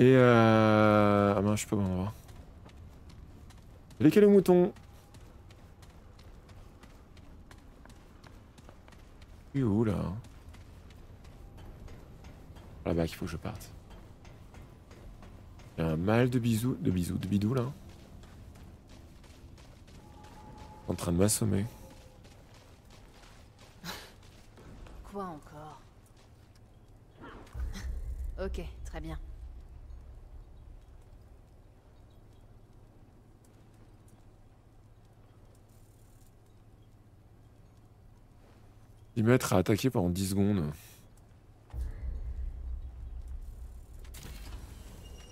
Et euh... ah ben je peux pas m'en voir. Lesquels moutons? Je suis où là? Là-bas qu'il faut que je parte. Il y a un mal de bisous, de bisous, de bidou là. En train de m'assommer. Quoi encore? Ok, très bien. dix mètres à attaquer pendant dix secondes.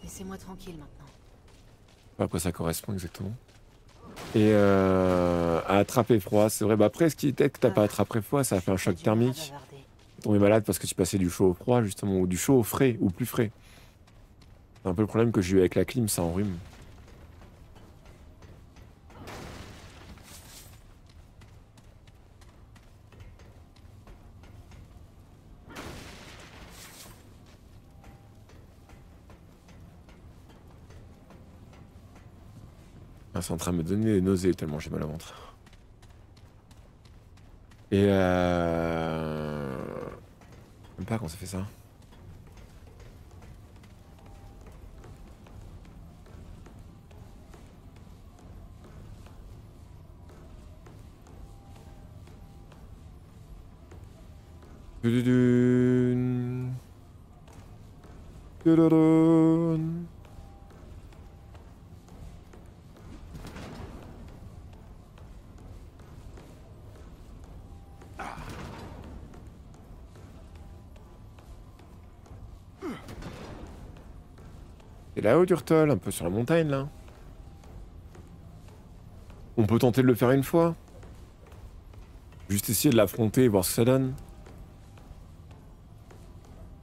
Laissez-moi tranquille maintenant. Je sais pas à quoi ça correspond exactement. Et euh, à attraper froid, c'est vrai. Bah après, ce qui était que t'as pas attrapé froid, ça a fait un choc thermique. T'es tombé malade parce que tu passais du chaud au froid, justement, ou du chaud au frais, ou plus frais. C'est un peu le problème que j'ai eu avec la clim, ça enrhume. C'est en train de me donner des nausées tellement j'ai mal au ventre. Et euh... même pas quand ça fait ça. Dududun. Dududun. C'est là-haut, Durtol, un peu sur la montagne, là. On peut tenter de le faire une fois. Juste essayer de l'affronter et voir ce que ça donne.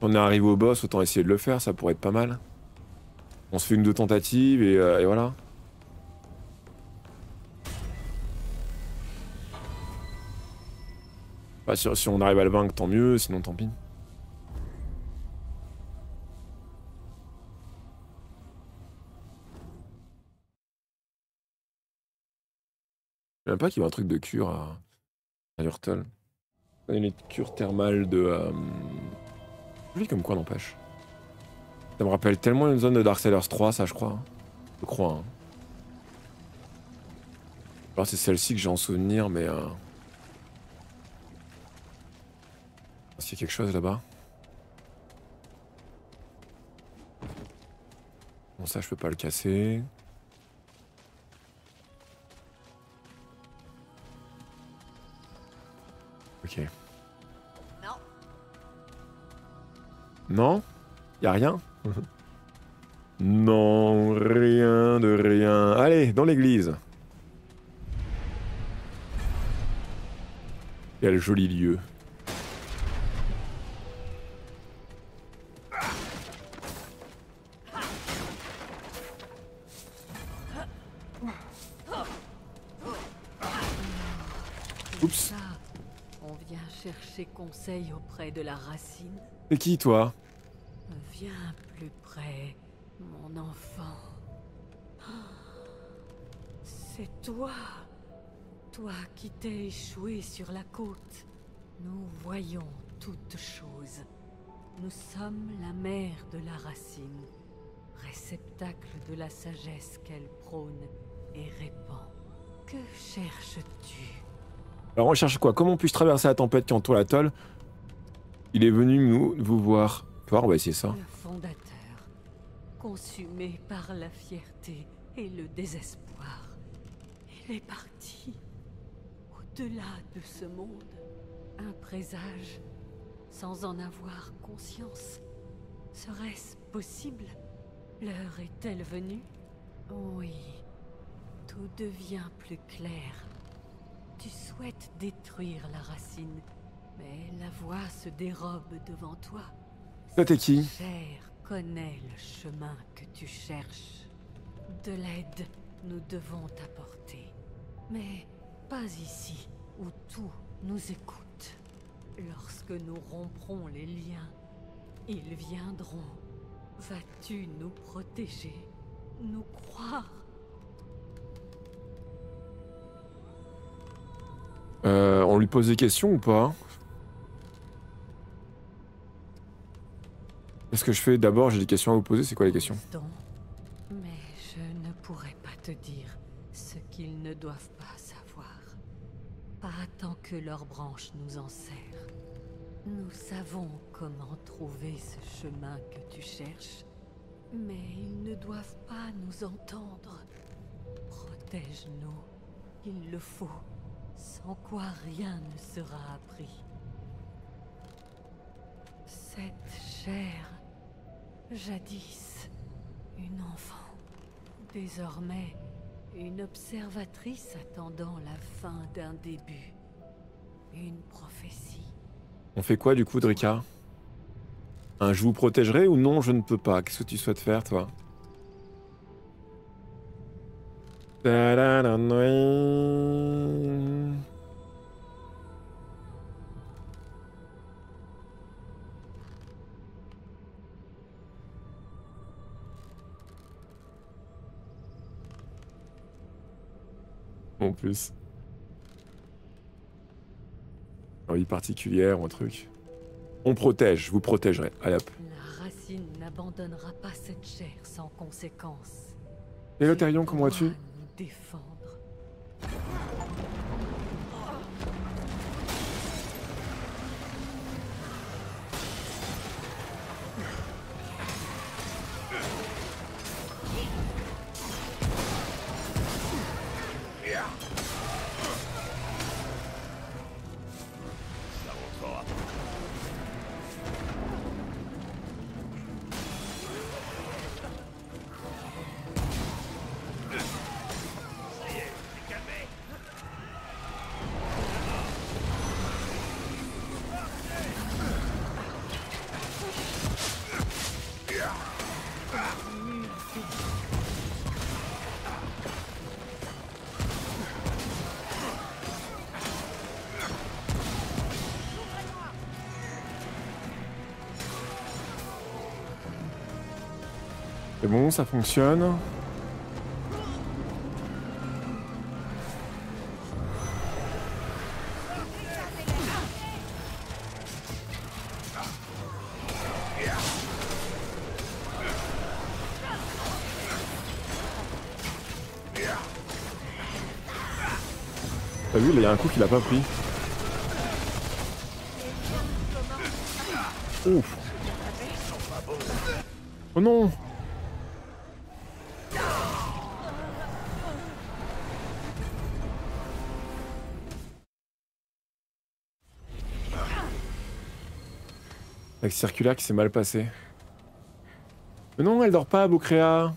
Si on est arrivé au boss, autant essayer de le faire, ça pourrait être pas mal. On se fait une deux tentatives et, euh, et voilà. Bah, si, si on arrive à le vaincre, tant mieux, sinon tant pis. Je ne sais même pas qu'il y a un truc de cure à, à Hurtle. Il y a une cure thermale de... Euh... Joli comme quoi, n'empêche. Ça me rappelle tellement une zone de Darksiders trois, ça, je crois. Je crois. Hein. Alors, c'est celle-ci que j'ai en souvenir, mais. Euh... Est-ce qu'il y a quelque chose là-bas? Bon, ça, je peux pas le casser. Ok. Non. Non? Y'a rien? Non, rien de rien. Allez, dans l'église. Quel joli lieu. Oups. On vient chercher conseil auprès de la racine. C'est qui, toi? Viens plus près, mon enfant. C'est toi, toi qui t'es échoué sur la côte. Nous voyons toutes choses. Nous sommes la mère de la racine, réceptacle de la sagesse qu'elle prône et répand. Que cherches-tu? Alors on cherche quoi? Comment puis-je traverser la tempête qui entoure l'atoll? Il est venu nous vous voir. On va essayer ça. Le fondateur, consumé par la fierté et le désespoir, il est parti au-delà de ce monde. Un présage, sans en avoir conscience. Serait-ce possible? L'heure est-elle venue? Oui, tout devient plus clair. Tu souhaites détruire la racine, mais la voie se dérobe devant toi. T'es qui? Cher connaît le chemin que tu cherches. De l'aide, nous devons t'apporter. Mais pas ici, où tout nous écoute. Lorsque nous romprons les liens, ils viendront. Vas-tu nous protéger, nous croire? Euh, on lui pose des questions ou pas? Qu'est-ce que je fais d'abord? J'ai des questions à vous poser, c'est quoi les questions? Mais je ne pourrais pas te dire ce qu'ils ne doivent pas savoir. Pas tant que leurs branches nous en serrent. Nous savons comment trouver ce chemin que tu cherches, mais ils ne doivent pas nous entendre. Protège-nous, il le faut, sans quoi rien ne sera appris. Cette chair... Jadis, une enfant, désormais une observatrice attendant la fin d'un début, une prophétie. On fait quoi du coup, Drycha? Un je vous protégerai ou non, je ne peux pas? Qu'est-ce que tu souhaites faire, toi? En plus. Envie particulière ou un truc. On protège, vous protégerez. Allez hop. La racine n'abandonnera pas cette chair sans conséquence. Et Lotharion, comment vas-tu? C'est bon, ça fonctionne. vu, il y a un coup qu'il a pas pris. Ouf. Oh non. Avec circulaire qui s'est mal passé. Mais non, elle dort pas, Bocréa.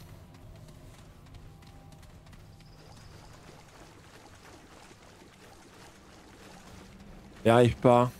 Elle arrive pas.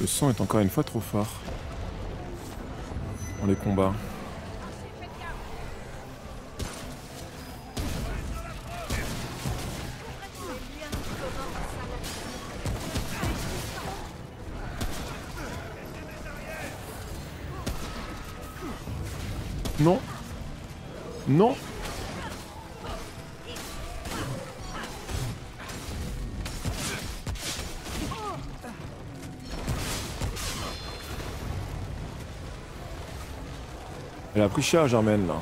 Le sang est encore une fois trop fort dans les combats. Non. Non. Elle a pris cher, Germaine, là.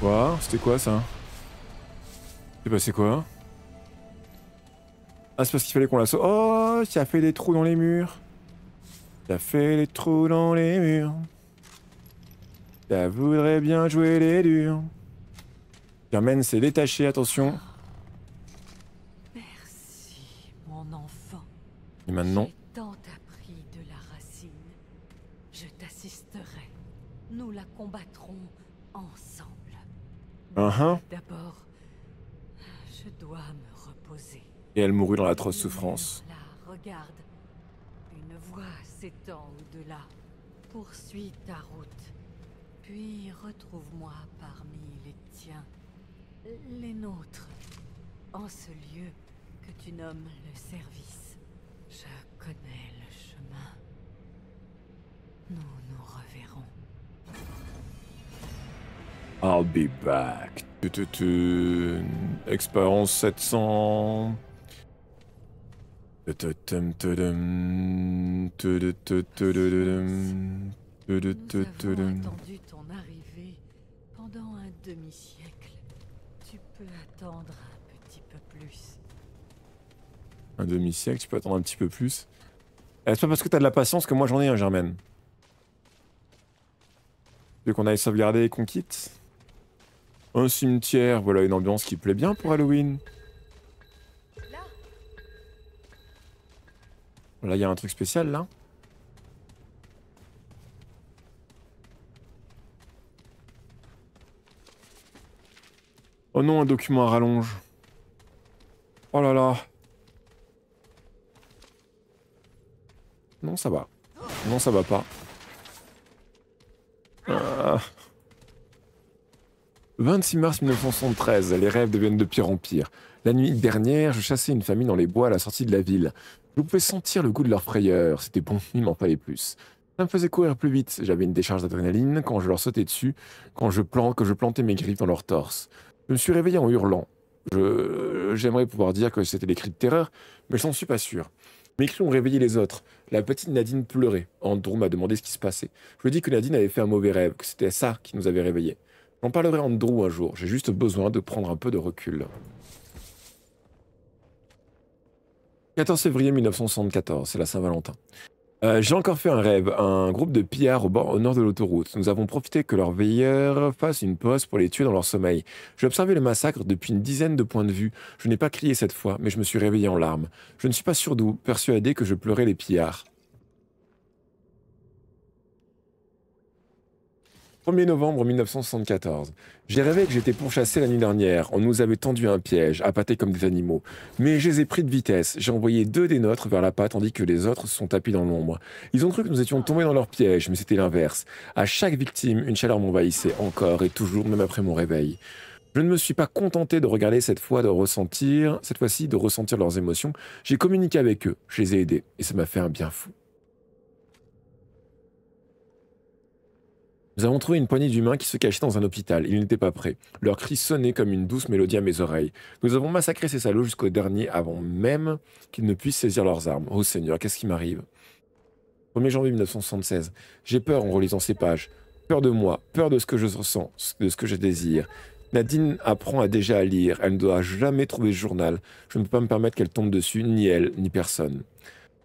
Quoi ? C'était quoi, ça ? C'est passé quoi ? Ah, c'est parce qu'il fallait qu'on la sauve. Oh, ça a fait des trous dans les murs. T'as fait les trous dans les murs. T'as voudrais bien jouer les durs. Germaine s'est détachée, attention. Merci, mon enfant. Et maintenant. J'ai tant appris de la racine. Je t'assisterai. Nous la combattrons ensemble. Uh-huh. D'abord, je dois me reposer. Et elle mourut dans l'atroce souffrance. Là, regarde. Une voix s'étend au-delà. Poursuis ta route, puis retrouve-moi parmi les tiens, les nôtres, en ce lieu que tu nommes le service. Je connais le chemin. Nous nous reverrons. I'll be back. Expérience sept cents. Nous avons attendu ton arrivée pendant un demi-siècle. Tu peux attendre un petit peu plus. Un demi-siècle, tu peux attendre un petit peu plus. C'est pas parce que t'as de la patience que moi j'en ai un, Germaine. Tu veux qu'on aille sauvegarder et qu'on quitte? Un cimetière, voilà une ambiance qui plaît bien pour Halloween. Là, il y a un truc spécial, là. Oh non, un document à rallonge. Oh là là. Non, ça va. Non, ça va pas. Ah. vingt-six mars mille neuf cent soixante-treize, les rêves deviennent de pire en pire. La nuit dernière, je chassais une famille dans les bois à la sortie de la ville. Je pouvais sentir le goût de leur frayeur, c'était bon, il m'en fallait plus. Ça me faisait courir plus vite, j'avais une décharge d'adrénaline quand je leur sautais dessus, quand je, plan que je plantais mes griffes dans leur torse. Je me suis réveillé en hurlant. J'aimerais pouvoir dire que c'était des cris de terreur, mais je n'en suis pas sûr. Mes cris ont réveillé les autres. La petite Nadine pleurait. Andrew m'a demandé ce qui se passait. Je lui ai dit que Nadine avait fait un mauvais rêve, que c'était ça qui nous avait réveillés. J'en parlerai à Andrew un jour, j'ai juste besoin de prendre un peu de recul. quatorze février mille neuf cent soixante-quatorze, c'est la Saint-Valentin. Euh, j'ai encore fait un rêve, un groupe de pillards au, bord, au nord de l'autoroute. Nous avons profité que leurs veilleurs fassent une pause pour les tuer dans leur sommeil. J'ai observé le massacre depuis une dizaine de points de vue. Je n'ai pas crié cette fois, mais je me suis réveillé en larmes. Je ne suis pas sûr d'où, persuadé que je pleurais les pillards. premier novembre mille neuf cent soixante-quatorze. J'ai rêvé que j'étais pourchassé la nuit dernière. On nous avait tendu un piège, appâtés comme des animaux. Mais je les ai pris de vitesse. J'ai envoyé deux des nôtres vers l'appât tandis que les autres se sont tapis dans l'ombre. Ils ont cru que nous étions tombés dans leur piège, mais c'était l'inverse. À chaque victime, une chaleur m'envahissait encore et toujours, même après mon réveil. Je ne me suis pas contenté de regarder cette fois, de ressentir, cette fois-ci, de ressentir leurs émotions. J'ai communiqué avec eux, je les ai aidés, et ça m'a fait un bien fou. Nous avons trouvé une poignée d'humains qui se cachaient dans un hôpital. Ils n'étaient pas prêts. Leurs cris sonnaient comme une douce mélodie à mes oreilles. Nous avons massacré ces salauds jusqu'au dernier avant même qu'ils ne puissent saisir leurs armes. Oh Seigneur, qu'est-ce qui m'arrive? premier janvier mille neuf cent soixante-seize. J'ai peur en relisant ces pages. Peur de moi, peur de ce que je ressens, de ce que je désire. Nadine apprend à déjà à lire. Elle ne doit jamais trouver ce journal. Je ne peux pas me permettre qu'elle tombe dessus, ni elle, ni personne.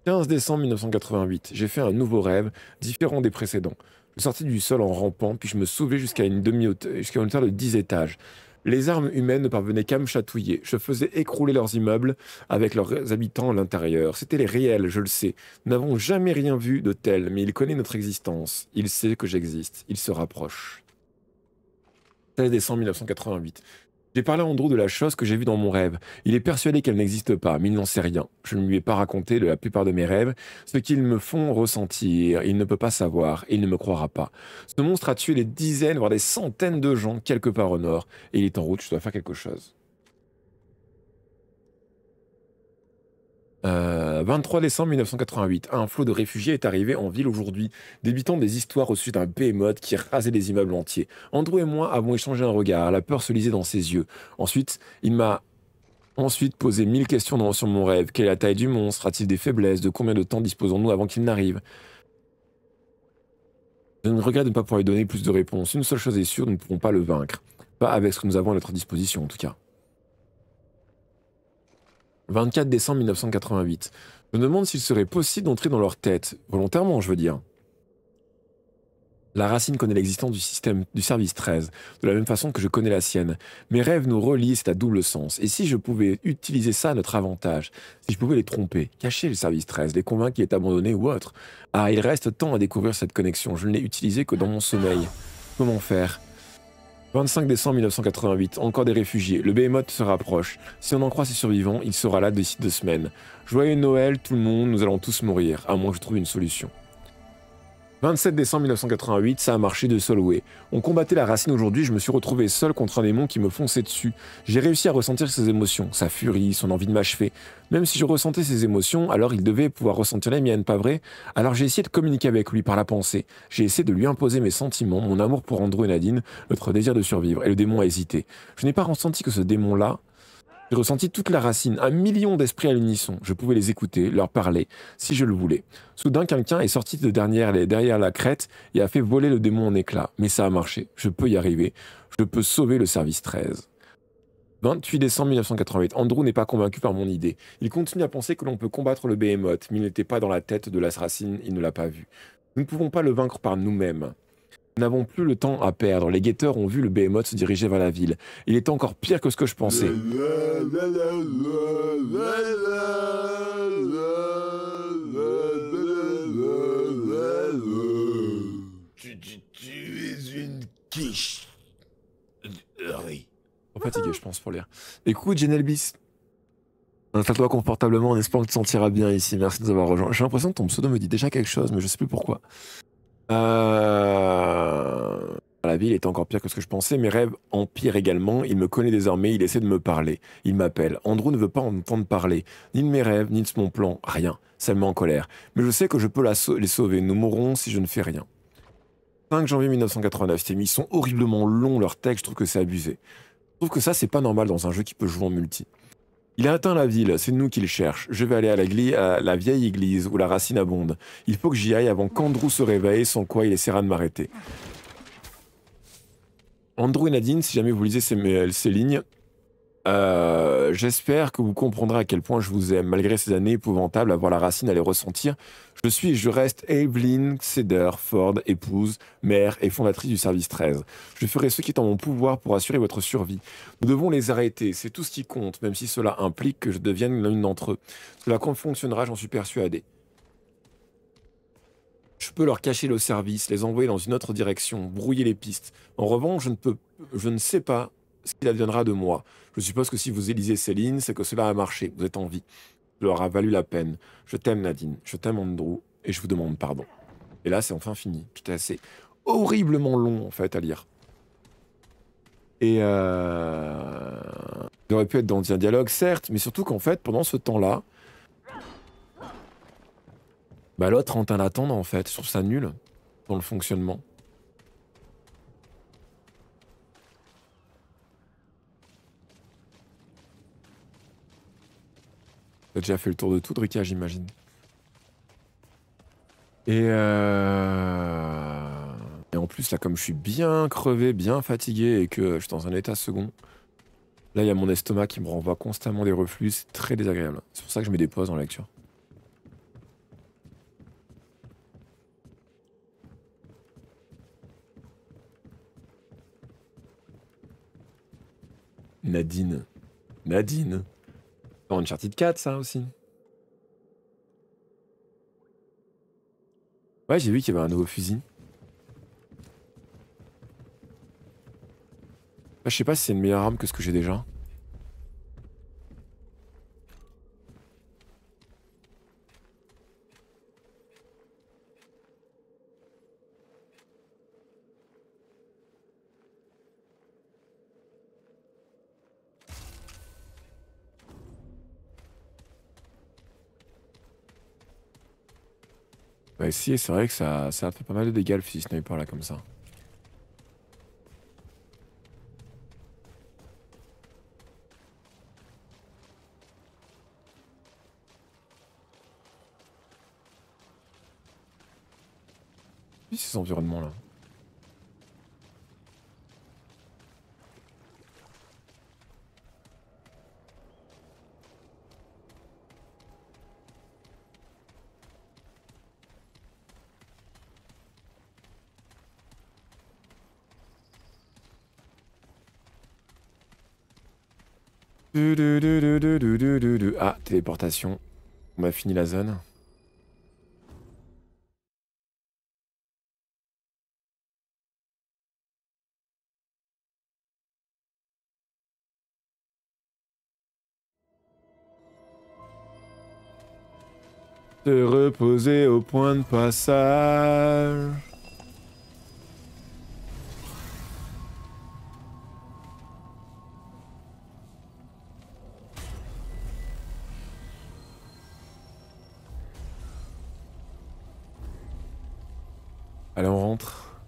quinze décembre mille neuf cent quatre-vingt-huit. J'ai fait un nouveau rêve, différent des précédents. Je sortis du sol en rampant, puis je me soulevais jusqu'à une demi-hauteur, jusqu'à une hauteur de dix étages. Les armes humaines ne parvenaient qu'à me chatouiller. Je faisais écrouler leurs immeubles avec leurs habitants à l'intérieur. C'était les réels, je le sais. Nous n'avons jamais rien vu de tel, mais il connaît notre existence. Il sait que j'existe. Il se rapproche. seize décembre mille neuf cent quatre-vingt-huit. J'ai parlé à Andrew de la chose que j'ai vue dans mon rêve. Il est persuadé qu'elle n'existe pas, mais il n'en sait rien. Je ne lui ai pas raconté de la plupart de mes rêves, ce qu'ils me font ressentir. Il ne peut pas savoir, il ne me croira pas. Ce monstre a tué des dizaines, voire des centaines de gens quelque part au nord, et il est en route, je dois faire quelque chose. Euh, vingt-trois décembre mille neuf cent quatre-vingt-huit, un flot de réfugiés est arrivé en ville aujourd'hui, débitant des histoires au sujet d'un behemoth qui rasait des immeubles entiers. Andrew et moi avons échangé un regard, la peur se lisait dans ses yeux. Ensuite, il m'a ensuite posé mille questions dans, sur mon rêve. Quelle est la taille du monstre? A-t-il des faiblesses? De combien de temps disposons-nous avant qu'il n'arrive? Je ne regrette de ne pas pouvoir lui donner plus de réponses. Une seule chose est sûre, nous ne pourrons pas le vaincre. Pas avec ce que nous avons à notre disposition en tout cas. vingt-quatre décembre mille neuf cent quatre-vingt-huit. Je me demande s'il serait possible d'entrer dans leur tête, volontairement je veux dire. La racine connaît l'existence du système du service treize, de la même façon que je connais la sienne. Mes rêves nous relient, c'est à double sens. Et si je pouvais utiliser ça à notre avantage, si je pouvais les tromper, cacher le service treize, les convaincre qu'il est abandonné ou autre. Ah, il reste tant à découvrir cette connexion, je ne l'ai utilisée que dans mon sommeil. Comment faire ? vingt-cinq décembre mille neuf cent quatre-vingt-huit, encore des réfugiés. Le behemoth se rapproche. Si on en croit ses survivants, il sera là d'ici deux semaines. Joyeux Noël, tout le monde, nous allons tous mourir, à moins que je trouve une solution. vingt-sept décembre mille neuf cent quatre-vingt-huit, ça a marché de Solway. On combattait la racine aujourd'hui, je me suis retrouvé seul contre un démon qui me fonçait dessus. J'ai réussi à ressentir ses émotions, sa furie, son envie de m'achever. Même si je ressentais ses émotions, alors il devait pouvoir ressentir les miennes, pas vrai? Alors j'ai essayé de communiquer avec lui par la pensée. J'ai essayé de lui imposer mes sentiments, mon amour pour Andrew et Nadine, notre désir de survivre, et le démon a hésité. Je n'ai pas ressenti que ce démon-là... J'ai ressenti toute la racine, un million d'esprits à l'unisson. Je pouvais les écouter, leur parler, si je le voulais. Soudain, quelqu'un est sorti de derrière, derrière la crête et a fait voler le démon en éclats. Mais ça a marché, je peux y arriver, je peux sauver le service treize. vingt-huit décembre mille neuf cent quatre-vingt-huit, Andrew n'est pas convaincu par mon idée. Il continue à penser que l'on peut combattre le behemoth, mais il n'était pas dans la tête de la racine, il ne l'a pas vu. Nous ne pouvons pas le vaincre par nous-mêmes. Nous n'avons plus le temps à perdre. Les guetteurs ont vu le behemoth se diriger vers la ville. Il est encore pire que ce que je pensais. Tu, tu, tu es une quiche. Harry. Trop fatigué, je pense, pour lire. Écoute, Genelbis. Installe-toi confortablement en espérant que tu te sentiras bien ici. Merci de nous avoir rejoints. J'ai l'impression que ton pseudo me dit déjà quelque chose, mais je sais plus pourquoi. Euh... la vie, il était encore pire que ce que je pensais. Mes rêves empirent également. Il me connaît désormais, il essaie de me parler. Il m'appelle. Andrew ne veut pas entendre parler. Ni de mes rêves, ni de mon plan. Rien. Ça me met en colère. Mais je sais que je peux la sau- les sauver. Nous mourrons si je ne fais rien. cinq janvier mille neuf cent quatre-vingt-neuf, ils sont horriblement longs, leurs textes. Je trouve que c'est abusé. Je trouve que ça, c'est pas normal dans un jeu qui peut jouer en multi. Il a atteint la ville, c'est nous qui le cherche. Je vais aller à la, à la vieille église où la racine abonde. Il faut que j'y aille avant qu'Andrew se réveille, sans quoi il essaiera de m'arrêter. Andrew et Nadine, si jamais vous lisez ces, ces lignes, euh, j'espère que vous comprendrez à quel point je vous aime. Malgré ces années épouvantables, avoir la racine à les ressentir, je suis et je reste Evelyn Cederford, épouse, mère et fondatrice du service treize. Je ferai ce qui est en mon pouvoir pour assurer votre survie. Nous devons les arrêter, c'est tout ce qui compte, même si cela implique que je devienne l'une d'entre eux. Cela fonctionnera, j'en suis persuadé. Je peux leur cacher le service, les envoyer dans une autre direction, brouiller les pistes. En revanche, je ne, peux, je ne sais pas ce qu'il adviendra de moi. Je suppose que si vous élisez Céline, c'est que cela a marché, vous êtes en vie. Cela aura valu la peine. Je t'aime Nadine, je t'aime Andrew, et je vous demande pardon. Et là, c'est enfin fini. Putain, c'est horriblement long, en fait, à lire. Et euh... il aurait pu être dans un dialogue, certes, mais surtout qu'en fait, pendant ce temps-là, bah l'autre en train d'attendre en fait, je trouve ça nul dans le fonctionnement. T'as déjà fait le tour de tout, Drycha, j'imagine. Et, euh... et en plus, là, comme je suis bien crevé, bien fatigué et que je suis dans un état second, là, il y a mon estomac qui me renvoie constamment des reflux, c'est très désagréable. C'est pour ça que je mets des pauses en lecture. Nadine. Nadine. Dans Uncharted quatre, ça aussi. Ouais, j'ai vu qu'il y avait un nouveau fusil. Je sais pas si c'est une meilleure arme que ce que j'ai déjà. Bah si, c'est vrai que ça, ça fait pas mal de dégâts le fusil sniper là comme ça. Puis ces environnements là. Ah, téléportation. On a fini la zone. Se reposer au point de passage. Allez, on rentre.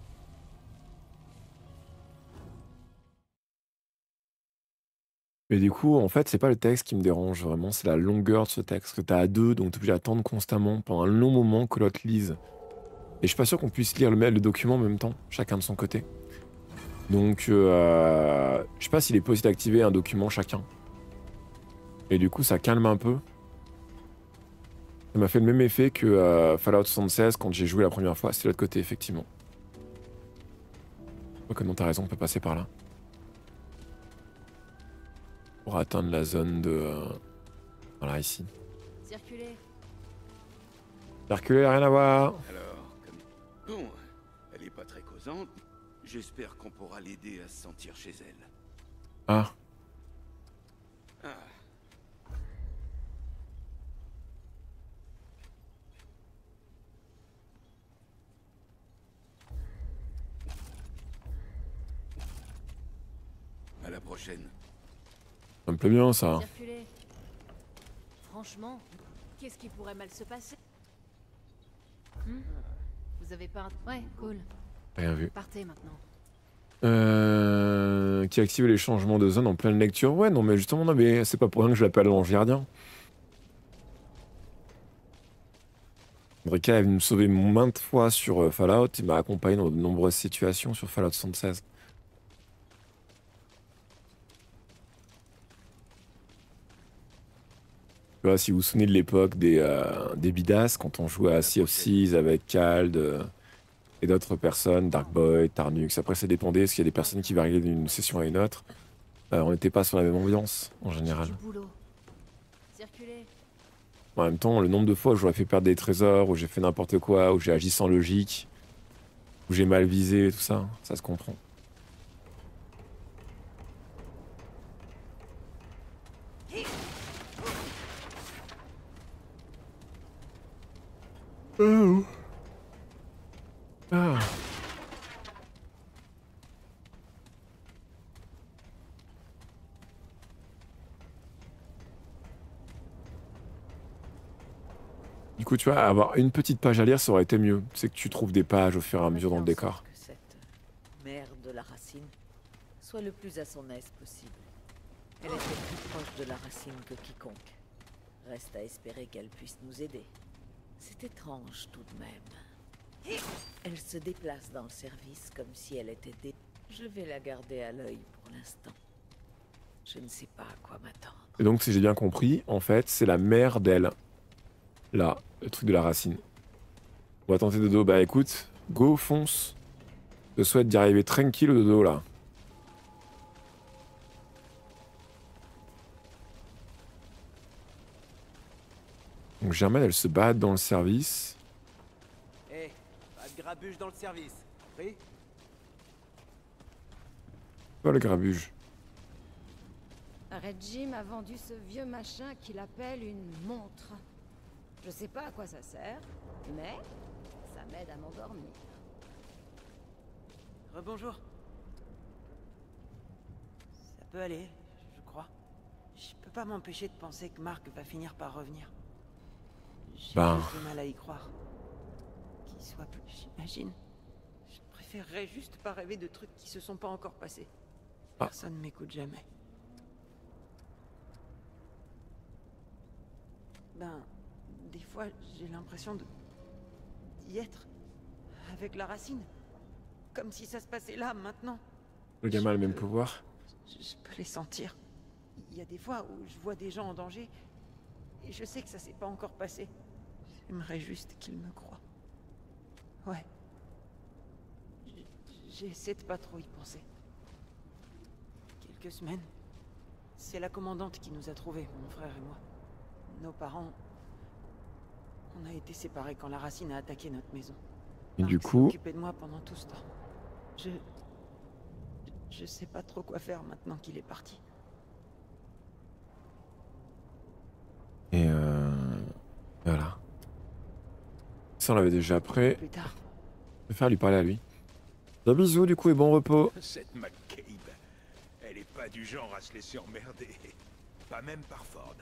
Mais du coup, en fait, c'est pas le texte qui me dérange vraiment, c'est la longueur de ce texte que t'as à deux, donc t'es obligé d'attendre constamment pendant un long moment que l'autre lise. Et je suis pas sûr qu'on puisse lire le, le document en même temps, chacun de son côté. Donc, euh, je sais pas s'il est possible d'activer un document chacun. Et du coup, ça calme un peu. Ça m'a fait le même effet que euh, Fallout soixante-seize quand j'ai joué la première fois, c'est de l'autre côté effectivement. Oh, que non, t'as raison, on peut passer par là. Pour atteindre la zone de... Euh... Voilà, ici. Circuler. Circuler, rien à voir. Alors, comme... Bon, elle est pas très causante. J'espère qu'on pourra l'aider à se sentir chez elle. Ah. Ah. prochaine. Ça me plaît bien ça. Circuler. Franchement, qu'est-ce qui pourrait mal se passer? hmm Vous avez pas un... Ouais, cool. Rien vu. Partez maintenant. Euh... Qui active les changements de zone en pleine lecture. Ouais, non mais justement, non mais c'est pas pour rien que je l'appelle l'ange gardien. Drycha est venu me sauver maintes fois sur Fallout, il m'a accompagné dans de nombreuses situations sur Fallout soixante-seize. Tu vois, si vous vous souvenez de l'époque des, euh, des Bidas, quand on jouait à Sea of Seas avec Cald euh, et d'autres personnes, Darkboy, Tarnux, après ça dépendait, parce qu'il y a des personnes qui variaient d'une session à une autre. Euh, on n'était pas sur la même ambiance, en général. En même temps, le nombre de fois où j'aurais fait perdre des trésors, où j'ai fait n'importe quoi, où j'ai agi sans logique, où j'ai mal visé, tout ça, ça se comprend. Oh. Ah. Du coup, tu vois, avoir une petite page à lire, ça aurait été mieux. C'est que tu trouves des pages au fur et à mesure dans le décor. Que cette mère de la racine soit le plus à son aise possible. Elle était plus proche de la racine que quiconque. Reste à espérer qu'elle puisse nous aider. C'est étrange tout de même. Elle se déplace dans le service comme si elle était dé... Je vais la garder à l'œil pour l'instant. Je ne sais pas à quoi m'attendre. Et donc, si j'ai bien compris, en fait, c'est la mère d'elle. Là, le truc de la racine. On va tenter dodo. Bah écoute, go, fonce. Je souhaite d'y arriver tranquille au dodo là. Donc Germaine, elle se bat dans le service. Eh, hey, pas de grabuge dans le service. Pris ? Pas le grabuge. Red Jim a vendu ce vieux machin qu'il appelle une montre. Je sais pas à quoi ça sert, mais ça m'aide à m'endormir. Rebonjour. Ça peut aller, je crois. Je peux pas m'empêcher de penser que Marc va finir par revenir. J'ai ben... du mal à y croire. Qu'il soit plus, j'imagine. Je préférerais juste pas rêver de trucs qui se sont pas encore passés. Personne ah. m'écoute jamais. Ben... Des fois, j'ai l'impression de... d'y être. Avec la racine. Comme si ça se passait là, maintenant. Le gamin a le même pouvoir. Je, je peux les sentir. Il y a des fois où je vois des gens en danger. Et je sais que ça s'est pas encore passé. J'aimerais juste qu'ils me croient. Ouais. J'essaie de pas trop y penser. Quelques semaines. C'est la commandante qui nous a trouvés, mon frère et moi. Nos parents... On a été séparés quand la racine a attaqué notre maison. Et du coup... Marc s'est occupé de moi pendant tout ce temps. Je... Je sais pas trop quoi faire maintenant qu'il est parti. Et euh... Voilà. Ça on l'avait déjà après. Plus tard. Je vais faire lui parler à lui. Un bisou du coup et bon repos. Cette McCabe, elle est pas du genre à se laisser emmerder. Pas même par Ford.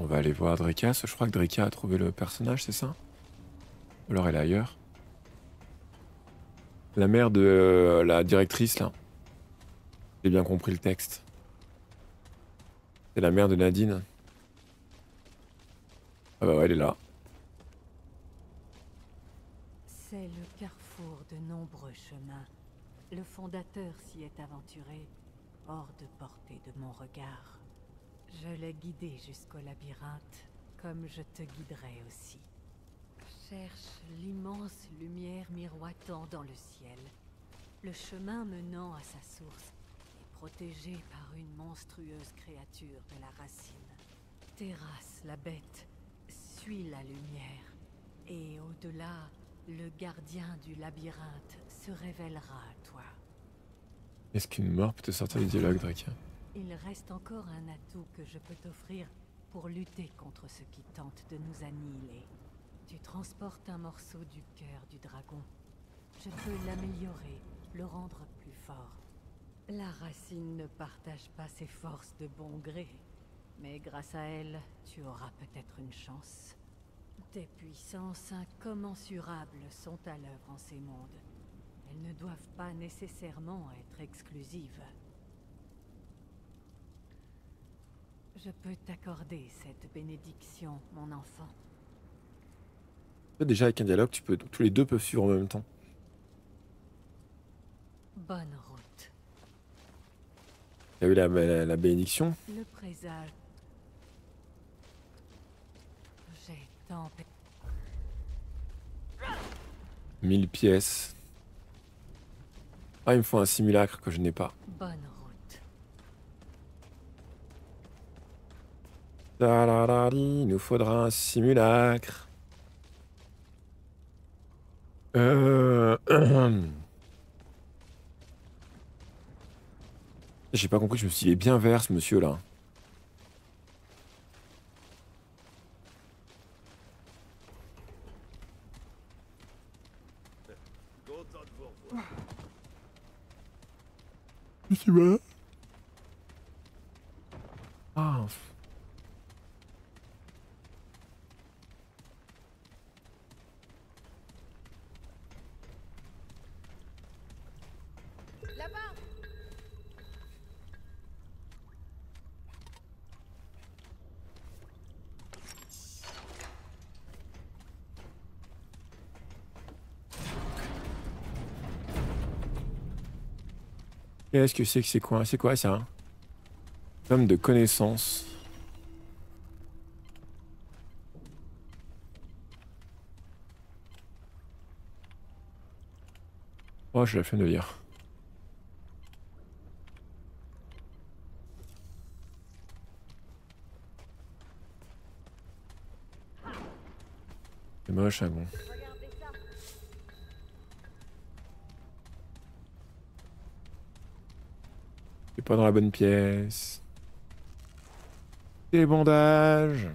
On va aller voir Drycha. Je crois que Drycha a trouvé le personnage, c'est ça? Ou alors elle est ailleurs. La mère de euh, la directrice, là. J'ai bien compris le texte. C'est la mère de Nadine. Ah bah ouais, elle est là. C'est le carrefour de nombreux chemins. Le fondateur s'y est aventuré, hors de portée de mon regard. Je l'ai guidé jusqu'au labyrinthe, comme je te guiderai aussi. Cherche l'immense lumière miroitant dans le ciel, le chemin menant à sa source, est protégé par une monstrueuse créature de la racine. Terrasse la bête, suis la lumière, et au-delà, le gardien du labyrinthe se révélera à toi. Est-ce qu'une mort peut te sortir du dialogue, Drycha ? Il reste encore un atout que je peux t'offrir pour lutter contre ce qui tente de nous annihiler. Tu transportes un morceau du cœur du dragon. Je peux l'améliorer, le rendre plus fort. La racine ne partage pas ses forces de bon gré. Mais grâce à elle, tu auras peut-être une chance. Des puissances incommensurables sont à l'œuvre en ces mondes. Elles ne doivent pas nécessairement être exclusives. Je peux t'accorder cette bénédiction, mon enfant. Déjà avec un dialogue, tu peux, tous les deux peuvent suivre en même temps. Bonne route. T'as eu la, la, la bénédiction? Le présage. J'ai tant... mille pièces. Ah, il me faut un simulacre que je n'ai pas. Bonne route. Da, da, da, di, il nous faudra un simulacre. Euh... J'ai pas compris, je me suis dit, il est bien vert ce monsieur là. C'est bon. Ah. Qu'est-ce que c'est que c'est quoi? C'est quoi ça? Homme de connaissance. Oh, j'ai la flemme de lire. C'est moche, hein, bon. C'est pas dans la bonne pièce. Des bandages.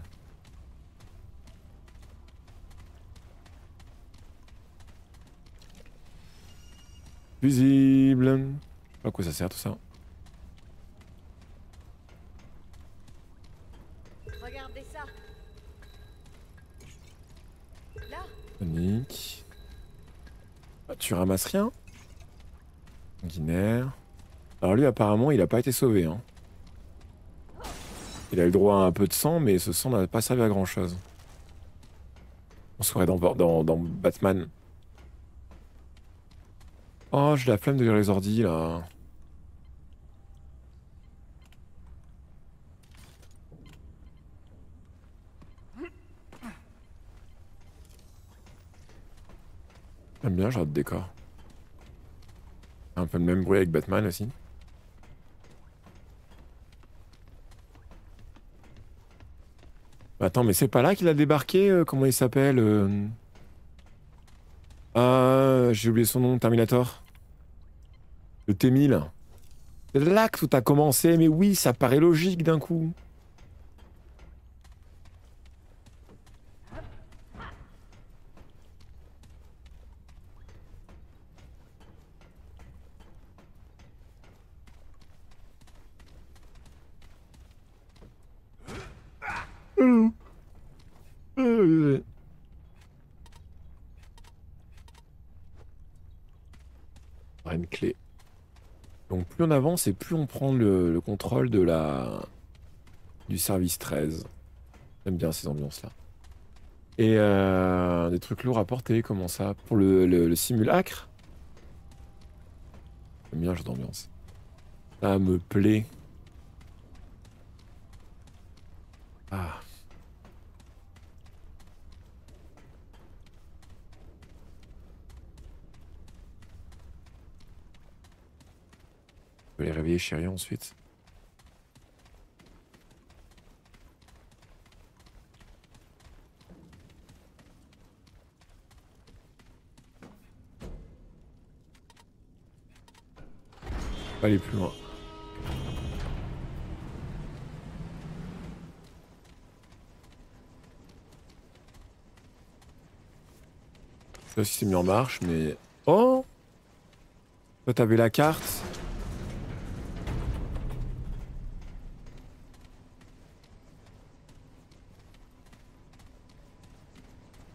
Fusible. Je sais pas à quoi ça sert tout ça. Regardez ça. Là. Nick. Ah, tu ramasses rien. Guinaire. Alors lui apparemment il a pas été sauvé hein. Il a eu le droit à un peu de sang mais ce sang n'a pas servi à grand chose. On serait dans, dans, dans Batman. Oh j'ai la flemme de lire les ordi là. J'aime bien genre de décor. Un peu le même bruit avec Batman aussi. Attends, mais c'est pas là qu'il a débarqué, euh, comment il s'appelle euh... Ah, j'ai oublié son nom, Terminator. Le T mille. C'est là que tout a commencé, mais oui, ça paraît logique d'un coup. Une clé. Donc plus on avance et plus on prend le, le contrôle de la du service treize. J'aime bien ces ambiances là. Et euh, des trucs lourds à porter, comment ça? Pour le, le, le simulacre. J'aime bien ce genre d'ambiance. Ça me plaît. Ah. Je vais les réveiller chérie ensuite. Pas aller plus loin. Je sais pas si c'est mis en marche mais... Oh! Toi t'avais la carte.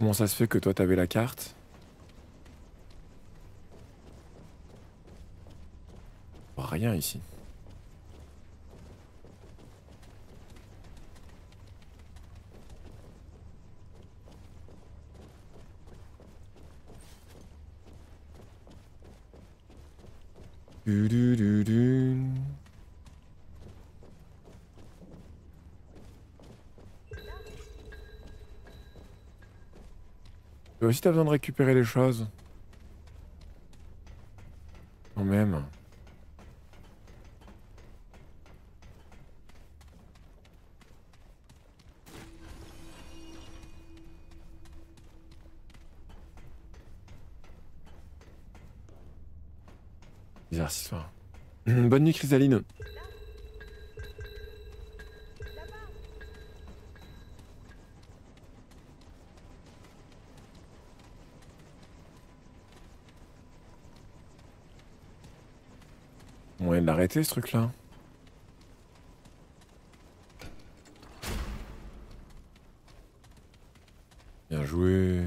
comment ça se fait que toi t'avais la carte? Rien ici. Du, du, du, du. Toi aussi t'as besoin de récupérer les choses. Quand même. Bizarre cette histoire. Bonne nuit Chrysaline. Moyen de l'arrêter ce truc là. Bien joué.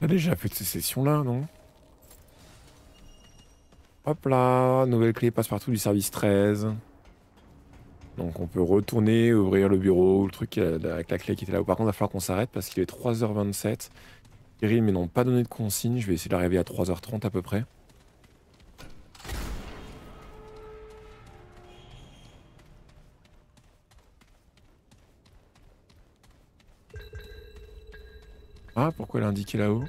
T'as déjà fait de ces sessions-là, non? Hop là, nouvelle clé passe-partout du service treize. Donc on peut retourner, ouvrir le bureau, le truc avec la clé qui était là-haut. Par contre, il va falloir qu'on s'arrête parce qu'il est trois heures vingt-sept. Thierry, mais n'ont pas donné de consigne. Je vais essayer d'arriver à trois heures trente à peu près. Ah, pourquoi elle a indiqué là-haut?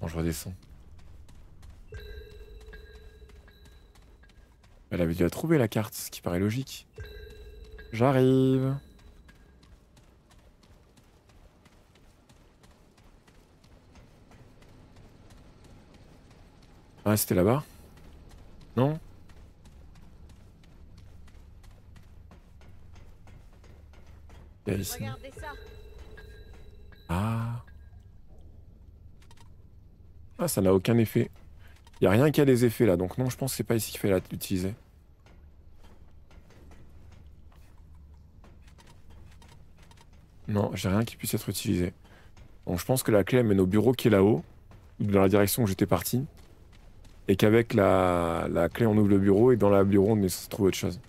Bon, je redescends. Elle avait dû la trouver, la carte, ce qui paraît logique. J'arrive. Ah, c'était là-bas? Non? Ici. Ça. Ah. Ah, ça n'a aucun effet. Il n'y a rien qui a des effets là, donc non, je pense que c'est pas ici qu'il fallait l'utiliser. Non, j'ai rien qui puisse être utilisé. Donc je pense que la clé elle mène au bureau qui est là-haut, dans la direction où j'étais parti, et qu'avec la... la clé on ouvre le bureau et dans le bureau on se trouve autre chose.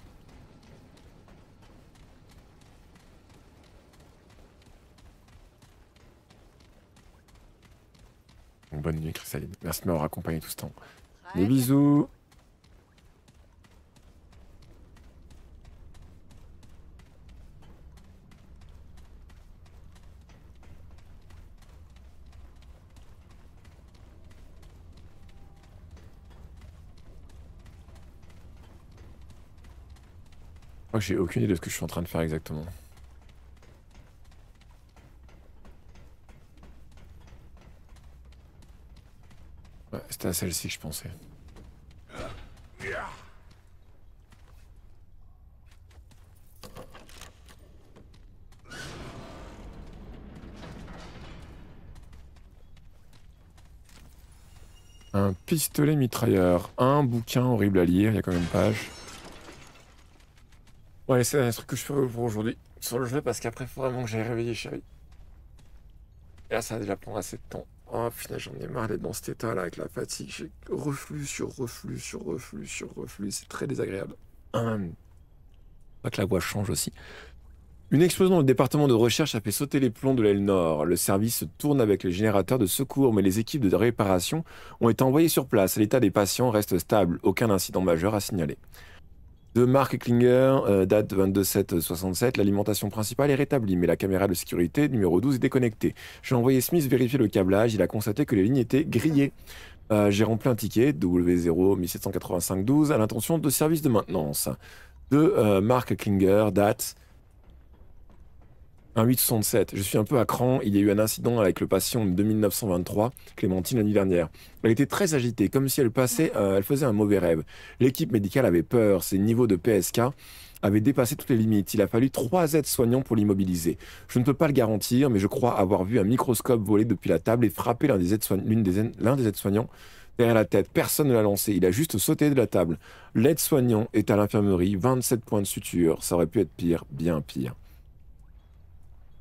Bonne nuit, Chrysaline. Merci de m'avoir accompagné tout ce temps. Des bisous. Je crois que j'ai aucune idée de ce que je suis en train de faire exactement. C'était à celle-ci que je pensais. Un pistolet mitrailleur, un bouquin horrible à lire, il y a quand même une page. Ouais, c'est un truc que je fais pour aujourd'hui sur le jeu parce qu'après il faut vraiment que j'aille réveiller chérie. Et là ça va déjà prendre assez de temps. Oh putain, j'en ai marre d'être dans cet état là avec la fatigue, j'ai reflux sur reflux sur reflux sur reflux, c'est très désagréable. Hum. Pas que la voix change aussi. Une explosion dans le département de recherche a fait sauter les plombs de l'aile nord. Le service se tourne avec les générateurs de secours, mais les équipes de réparation ont été envoyées sur place. L'état des patients reste stable, aucun incident majeur à signaler. De Mark Klinger, euh, date vingt-deux sept soixante-sept, l'alimentation principale est rétablie, mais la caméra de sécurité numéro douze est déconnectée. J'ai envoyé Smith vérifier le câblage, il a constaté que les lignes étaient grillées. Euh, J'ai rempli un ticket, W zéro mille sept cent quatre-vingt-cinq douze, à l'intention de service de maintenance. De euh, Mark Klinger, date un huit soixante-sept. Je suis un peu à cran, il y a eu un incident avec le patient de deux mille neuf cent vingt-trois, Clémentine, l'année dernière. Elle était très agitée, comme si elle passait, euh, elle faisait un mauvais rêve. L'équipe médicale avait peur, ses niveaux de P S K avaient dépassé toutes les limites. Il a fallu trois aides-soignants pour l'immobiliser. Je ne peux pas le garantir, mais je crois avoir vu un microscope voler depuis la table et frapper l'un des aides-soignants derrière la tête. Personne ne l'a lancé. Il a juste sauté de la table. L'aide-soignant est à l'infirmerie. vingt-sept points de suture. Ça aurait pu être pire, bien pire.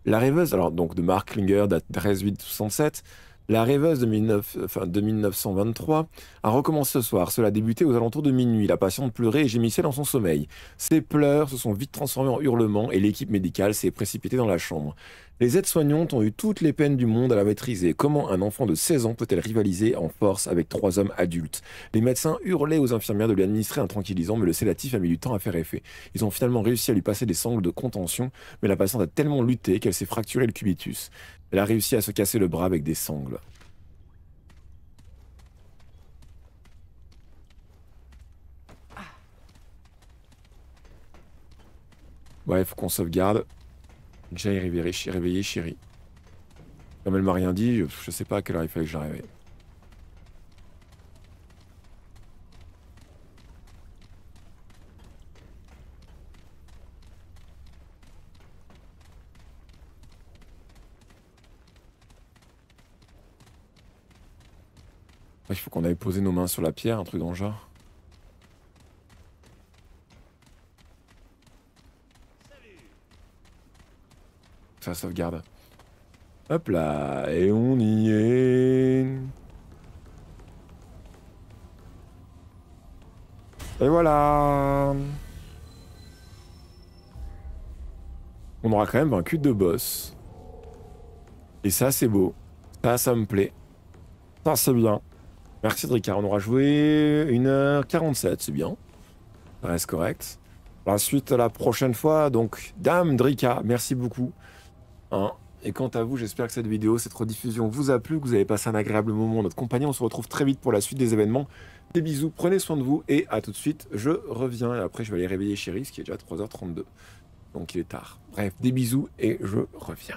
La rêveuse, alors donc de Mark Klinger, date treize huit soixante-sept. La rêveuse de, mille neuf, enfin, de mille neuf cent vingt-trois a recommencé ce soir. Cela débutait aux alentours de minuit. La patiente pleurait et gémissait dans son sommeil. Ses pleurs se sont vite transformés en hurlements et l'équipe médicale s'est précipitée dans la chambre. Les aides-soignantes ont eu toutes les peines du monde à la maîtriser. Comment un enfant de seize ans peut-elle rivaliser en force avec trois hommes adultes? Les médecins hurlaient aux infirmières de lui administrer un tranquillisant, mais le sédatif a mis du temps à faire effet. Ils ont finalement réussi à lui passer des sangles de contention, mais la patiente a tellement lutté qu'elle s'est fracturée le cubitus. Elle a réussi à se casser le bras avec des sangles. Ouais, faut qu'on sauvegarde. J'ai réveillé chérie. Comme elle m'a rien dit, je, je sais pas à quelle heure il fallait que je la réveille. Il faut qu'on aille poser nos mains sur la pierre, un truc dans le genre. Ça sauvegarde. Hop là, et on y est. Et voilà. On aura quand même vaincu deux boss. Et ça, c'est beau. Ça, ça me plaît. Ça, c'est bien. Merci Dricard, on aura joué une heure quarante-sept, c'est bien. Ça reste correct. La suite la prochaine fois, donc Dame Dricard, merci beaucoup. Hein. Et quant à vous, j'espère que cette vidéo, cette rediffusion vous a plu, que vous avez passé un agréable moment en notre compagnie. On se retrouve très vite pour la suite des événements. Des bisous, prenez soin de vous et à tout de suite, je reviens. Et après, je vais aller réveiller Chéri, ce qui est déjà trois heures trente-deux. Donc il est tard. Bref, des bisous et je reviens.